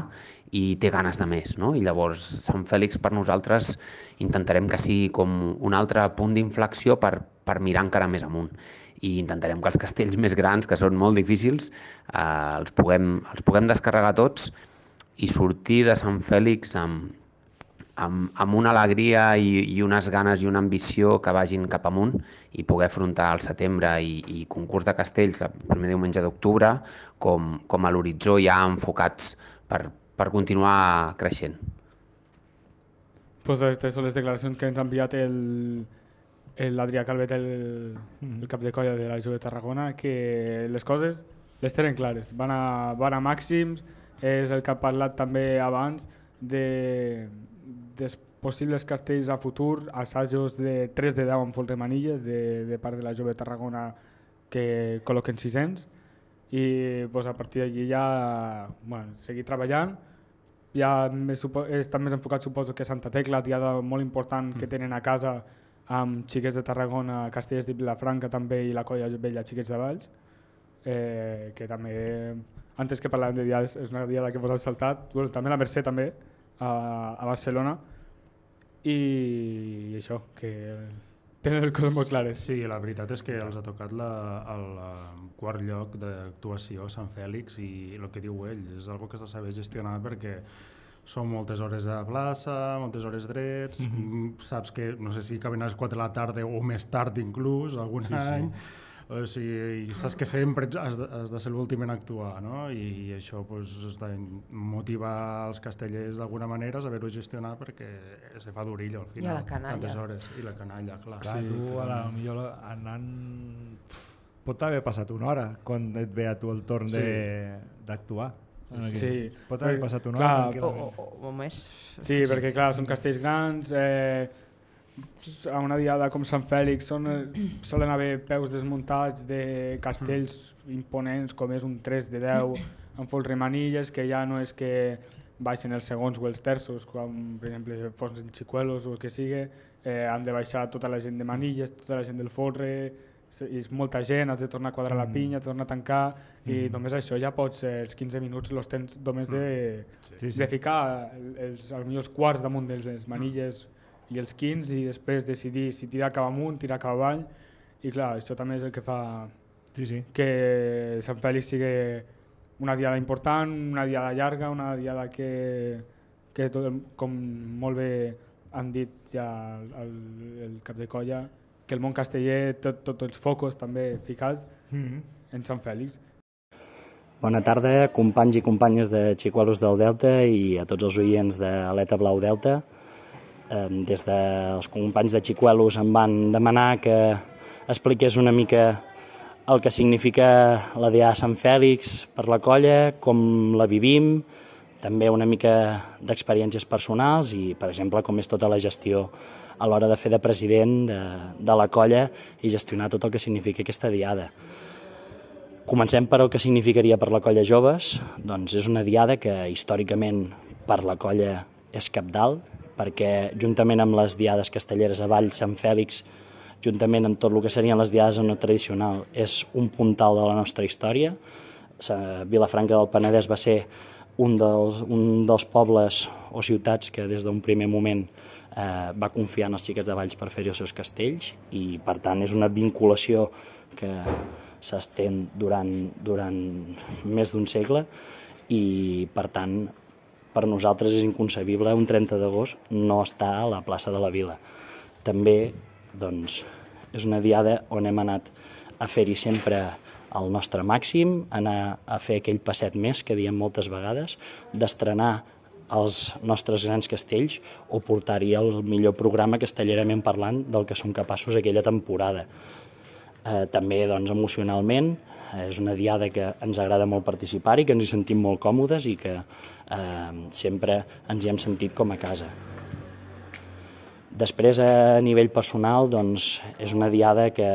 i té ganes de més, no? I llavors Sant Fèlix per nosaltres intentarem que sigui com un altre punt d'inflexió per, per mirar encara més amunt. I intentarem que els castells més grans, que són molt difícils, eh, els, puguem, els puguem descarregar tots i sortir de Sant Fèlix amb, amb, amb una alegria i, i unes ganes i una ambició que vagin cap amunt i poder afrontar el setembre i, i concurs de castells el primer diumenge d'octubre com, com a l'horitzó ja enfocats per per continuar creixent. Pues aquestes són les declaracions que ens ha enviat l'Adrià Calvet, el, el cap de colla de la Joves de Tarragona, que les coses les tenen clares, van a, van a màxims, és el que ha parlat també abans de, dels possibles castells a futur, assajos de tres de deu amb folremanilles de, de part de la Joves de Tarragona que col·loquen sis-cents, i pues, a partir d'allí ja bueno, seguir treballant, ja estan més enfocats suposo que a Santa Tecla, diada molt important mm. que tenen a casa amb Xiquets de Tarragona, Castellers de Vilafranca també i la Colla Vella Xiquets de Valls, eh, que també, antes que parlàvem de diades, és una diada que vos heu saltat, bueno, també la Mercè també, a, a Barcelona, i, i això, que tenen les coses molt clares. Sí, la veritat és que els ha tocat la, el quart lloc d'actuació a Sant Fèlix i el que diu ell és una cosa que has de saber gestionar perquè són moltes hores a plaça, moltes hores drets, mm-hmm. saps que no sé si acaben a les quatre de la tarda o més tard inclús, algun sí, any, sí. O sigui, saps que sempre has de, has de ser l'últim en actuar, no? I, i això pues, has de motivar els castellers d'alguna manera, saber-ho gestionar perquè se fa d'orillo al final. I la canalla. Tantes hores. I la canalla, clar. clar sí, tu a la, millor anant... Pot haver passat una hora quan et ve a tu el torn sí. d'actuar. Sí. Pot haver passat una clar, hora o, o, o més. Sí, perquè clar, són castells grans, eh, a una diada com Sant Fèlix són, solen haver peus desmuntats de castells mm. imponents com és un tres de deu amb folremanilles que ja no és que baixen els segons o els terços, com per exemple fos en xicuelos o el que sigui, eh, han de baixar tota la gent de manilles, tota la gent del folre, és molta gent, has de tornar a quadrar mm. la pinya, tornar a tancar, mm. i només això ja pots, els quinze minuts els tens només de, mm. sí, sí. de ficar els, els millors quarts damunt de les manilles mm. i els quinze i després decidir si tirar cap amunt, tirar cap avall, i clar, això també és el que fa sí, sí. que Sant Fèlix sigui una diada important, una diada llarga, una diada que, que tot, com molt bé han dit ja el, el, el cap de colla, que el món casteller, tots tot els focos també ficats mm-hmm. en Sant Fèlix. Bona tarda, companys i companyes de Xicuelos del Delta i a tots els oients de l'Aleta Blaudelta. Des dels companys de Xicuelos em van demanar que expliqués una mica el que significa la Diada Sant Fèlix per la colla, com la vivim, també una mica d'experiències personals i, per exemple, com és tota la gestió a l'hora de fer de president de, de la colla i gestionar tot el que significa aquesta diada. Comencem per el que significaria per la colla joves. Doncs és una diada que històricament per la colla és cabdal, perquè juntament amb les diades castelleres a Valls, Sant Fèlix, juntament amb tot el que serien les diades no tradicional, és un puntal de la nostra història. Vilafranca del Penedès va ser un dels, un dels pobles o ciutats que des d'un primer moment va confiar en els Xiquets de Valls per fer-hi els seus castells i, per tant, és una vinculació que s'estén durant, durant més d'un segle i, per tant, per nosaltres és inconcebible un trenta d'agost no estar a la plaça de la Vila. També, doncs, és una diada on hem anat a fer-hi sempre el nostre màxim, anar a fer aquell passet més que diem moltes vegades, d'estrenar els nostres grans castells o portar-hi el millor programa castellerament parlant del que som capaços aquella temporada. També emocionalment és una diada que ens agrada molt participar i que ens hi sentim molt còmodes i que sempre ens hi hem sentit com a casa. Després, a nivell personal, és una diada que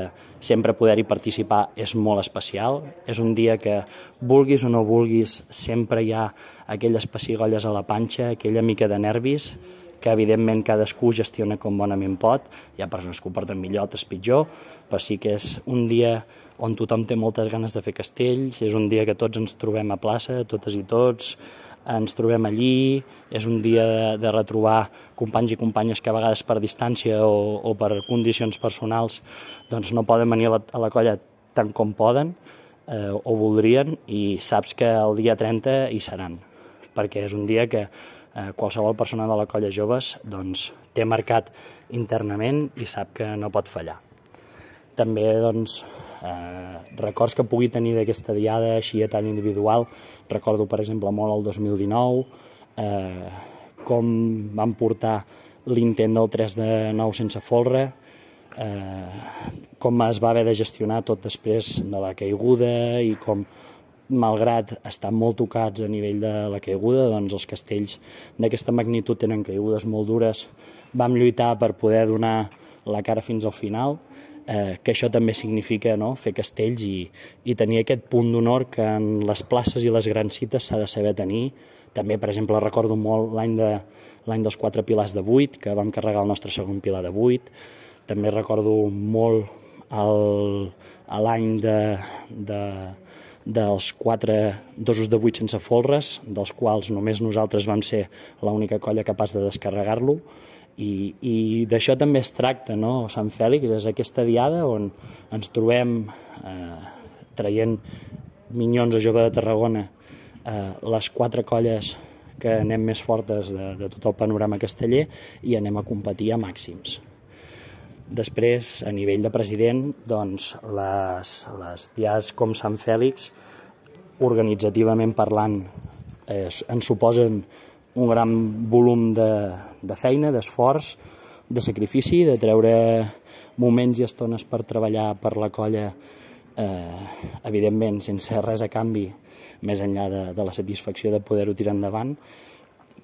sempre poder-hi participar és molt especial. És un dia que, vulguis o no vulguis, sempre hi ha aquelles pessigolles a la panxa, aquella mica de nervis, que evidentment cadascú gestiona com bonament pot. Hi ha persones que ho porten millor, altres pitjor, però sí que és un dia on tothom té moltes ganes de fer castells, és un dia que tots ens trobem a plaça, totes i tots, ens trobem allí, és un dia de retrobar companys i companyes que a vegades per distància o per condicions personals no poden venir a la colla tant com poden o voldrien, i saps que el dia trenta hi seran, perquè és un dia que qualsevol persona de la colla joves té marcat internament i sap que no pot fallar. També records que pugui tenir d'aquesta diada així a tall individual. Recordo, per exemple, molt el dos mil dinou, com van portar l'intent del tres de nou sense folre, com es va haver de gestionar tot després de la caiguda i com, malgrat estar molt tocats a nivell de la caiguda, doncs els castells d'aquesta magnitud tenen caigudes molt dures. Vam lluitar per poder donar la cara fins al final, que això també significa fer castells i tenir aquest punt d'honor que en les places i les grans cites s'ha de saber tenir. També, per exemple, recordo molt l'any dels quatre pilars de vuit, que vam carregar el nostre segon pilar de vuit. També recordo molt l'any dels quatre dosos de vuit sense folres, dels quals només nosaltres vam ser l'única colla capaç de descarregar-lo. I d'això també es tracta, no? Sant Fèlix és aquesta diada on ens trobem traient Minyons de Joves de Tarragona, les quatre colles que anem més fortes de tot el panorama casteller, i anem a competir a màxims. Després, a nivell de president, doncs les diades com Sant Fèlix, organitzativament parlant, ens suposen un gran volum de feina, d'esforç, de sacrifici, de treure moments i estones per treballar per la colla, evidentment, sense res a canvi, més enllà de la satisfacció de poder-ho tirar endavant,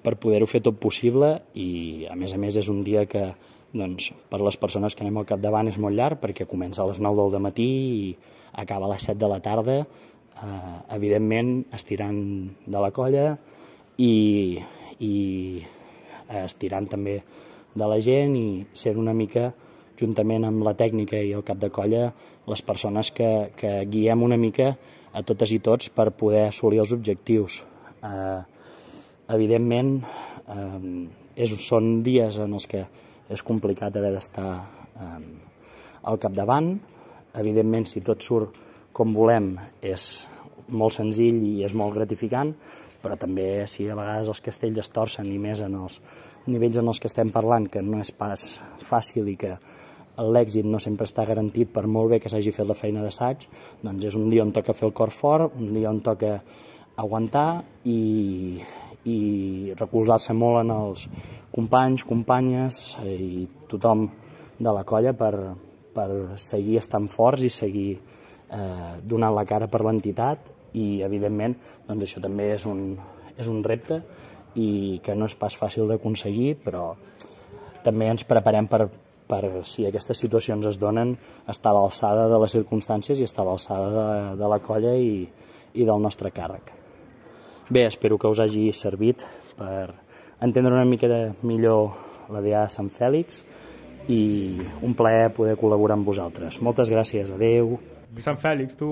per poder-ho fer tot possible. I, a més a més, és un dia que, per les persones que anem al capdavant, és molt llarg, perquè comença a les nou del matí i acaba a les set de la tarda, evidentment, estirant de la colla, i estirant també de la gent i sent una mica, juntament amb la tècnica i el cap de colla, les persones que guiem una mica a totes i tots per poder assolir els objectius. Evidentment, són dies en els que és complicat haver d'estar al capdavant. Evidentment, si tot surt com volem, és molt senzill i és molt gratificant, però també, si a vegades els castells es torcen, i més en els nivells en els que estem parlant, que no és pas fàcil i que l'èxit no sempre està garantit per molt bé que s'hagi fet la feina d'assaig, doncs és un dia on toca fer el cor fort, un dia on toca aguantar i recolzar-se molt en els companys, companyes i tothom de la colla per seguir estant forts i seguir donant la cara per l'entitat. I, evidentment, això també és un repte i que no és pas fàcil d'aconseguir, però també ens preparem per, si aquestes situacions es donen, estar a l'alçada de les circumstàncies i estar a l'alçada de la colla i del nostre càrrec. Bé, espero que us hagi servit per entendre una mica millor la diada de Sant Fèlix i un plaer poder col·laborar amb vosaltres. Moltes gràcies, adeu. Sant Fèlix, tu...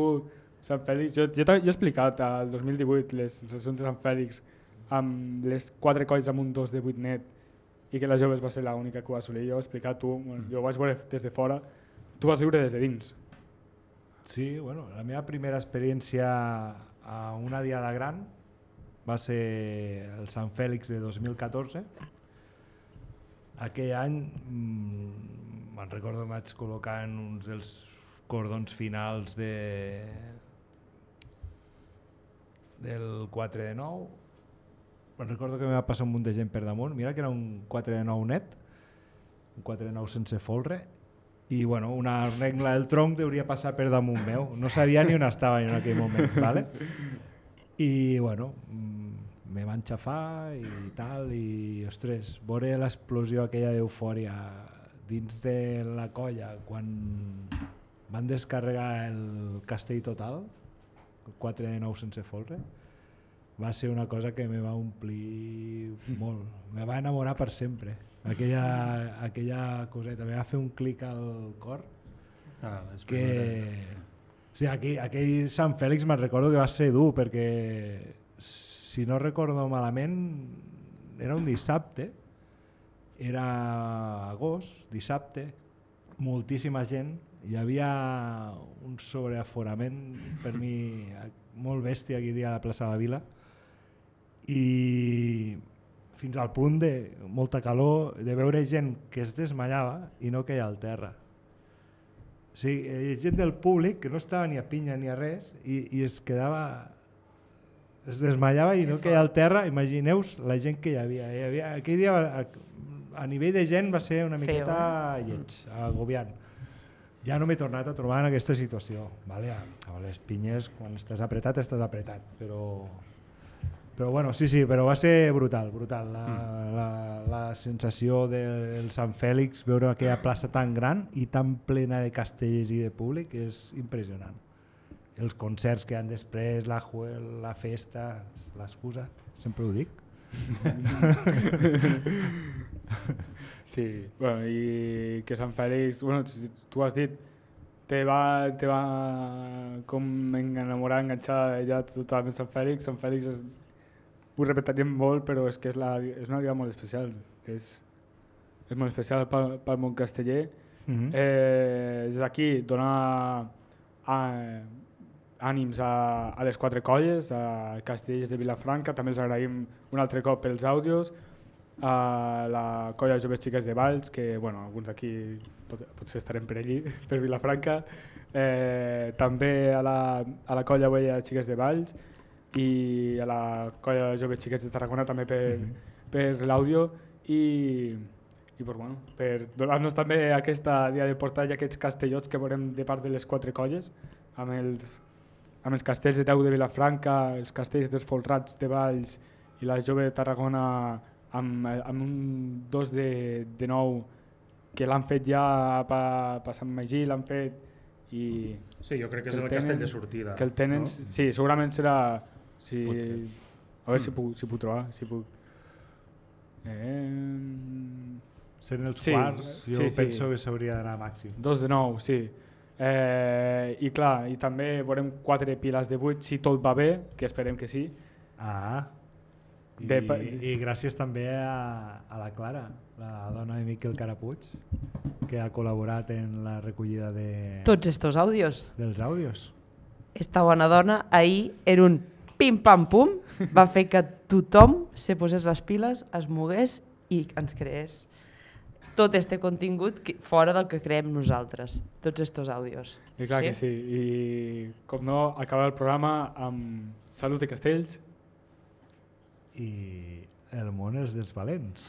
Sant Fèlix, jo he explicat el dos mil divuit les sessions de Sant Fèlix amb les quatre colles amb un dos de vuit net i que la Joves va ser l'única que ho va assolir. Jo ho he explicat, jo ho vaig veure des de fora, tu vas viure des de dins. Sí, bueno, la meva primera experiència a una diada gran va ser el Sant Fèlix de dos mil catorze. Aquell any, me'n recordo, vaig col·locant uns dels cordons finals de del quatre de nou, recordo que em va passar un munt de gent per damunt, mira que era un quatre de nou net, un quatre de nou sense folre, i bueno, una regla del tronc hauria passat per damunt meu, no sabia ni on estava en aquell moment, vale? I bueno, me van xafar i tal, i ostres, veure l'explosió aquella d'eufòria dins de la colla quan van descarregar el castell total, quatre de nou sense folre, va ser una cosa que me va omplir molt, me va enamorar per sempre. Aquella, aquella coseta, me va fer un clic al cor, ah, que... O sigui, aquell, aquell Sant Fèlix me'n recordo que va ser dur, perquè si no recordo malament era un dissabte, era agost, dissabte, moltíssima gent, hi havia un sobreaforament per mi molt bèstia aquell dia a la plaça de la Vila, i fins al punt de molta calor, de veure gent que es desmallava i no queia al terra. O sigui, gent del públic que no estava ni a pinya ni a res i, i es quedava, es desmallava i no queia al terra. Imagineu-vos la gent que hi havia. Hi havia aquell dia a, a nivell de gent va ser una miqueta lleig, agobiant. Ja no m'he tornat a trobar en aquesta situació. Vale? A les pinyes, quan estàs apretat, estàs apretat, però... Però bueno, sí, sí, però va ser brutal, brutal. La, mm. la, la sensació del Sant Fèlix, veure aquella plaça tan gran i tan plena de castellers i de públic, és impressionant. Els concerts que han després, la, la festa, l'excusa, sempre ho dic. Sí, bueno, i que Sant Fèlix, bueno, tu has dit, te va, te va com enamorar, enganxar ja totalment Sant Fèlix. Sant Fèlix és... Ho repetiríem molt, però és que és, la, és una dia molt especial. És, és molt especial pel, pel món casteller. Mm-hmm. Eh, des d'aquí donar a, ànims a, a les quatre colles, a Castellers de Vilafranca, també els agraïm un altre cop pels àudios, a la colla Joves Xiquets de Valls, que bueno, alguns d'aquí pot, potser estarem per allí, per Vilafranca, eh, també a la, a la colla Vella Xiquets de Valls, i a la colla de Joves Xiquets de Tarragona també per, per l'àudio i, i per, bueno, per donar-nos també aquesta dia de portar aquests castellots que veurem de part de les quatre colles, amb els, amb els castells de Teu de Vilafranca, els castells dels Folrats de Valls i la Jove de Tarragona amb, amb un dos de nou que l'han fet ja pa, pa Sant Magí, l'han fet i... Sí, jo crec que és el castell de sortida. Que el tenen, sí, segurament serà... Sí, a veure si puc, si puc trobar, si puc... Eh... Sent els sí, quarts, jo sí, penso sí. Que s'hauria d'anar a màxim. Dos de nou, sí. Eh, I clar, i també veurem quatre piles de vuit, si tot va bé, que esperem que sí. Ah, i, de... i gràcies també a, a la Clara, la dona de Miquel Carapuig, que ha col·laborat en la recollida de... Tots estos àudios. Dels àudios. Esta bona dona ahir era un... pim-pam-pum, va fer que tothom se posés les piles, es mogués i ens creés tot este contingut fora del que creem nosaltres, tots estos àudios. I clar sí? Que sí, i com no, acabar el programa amb Salut de Castells. I el món és dels valents.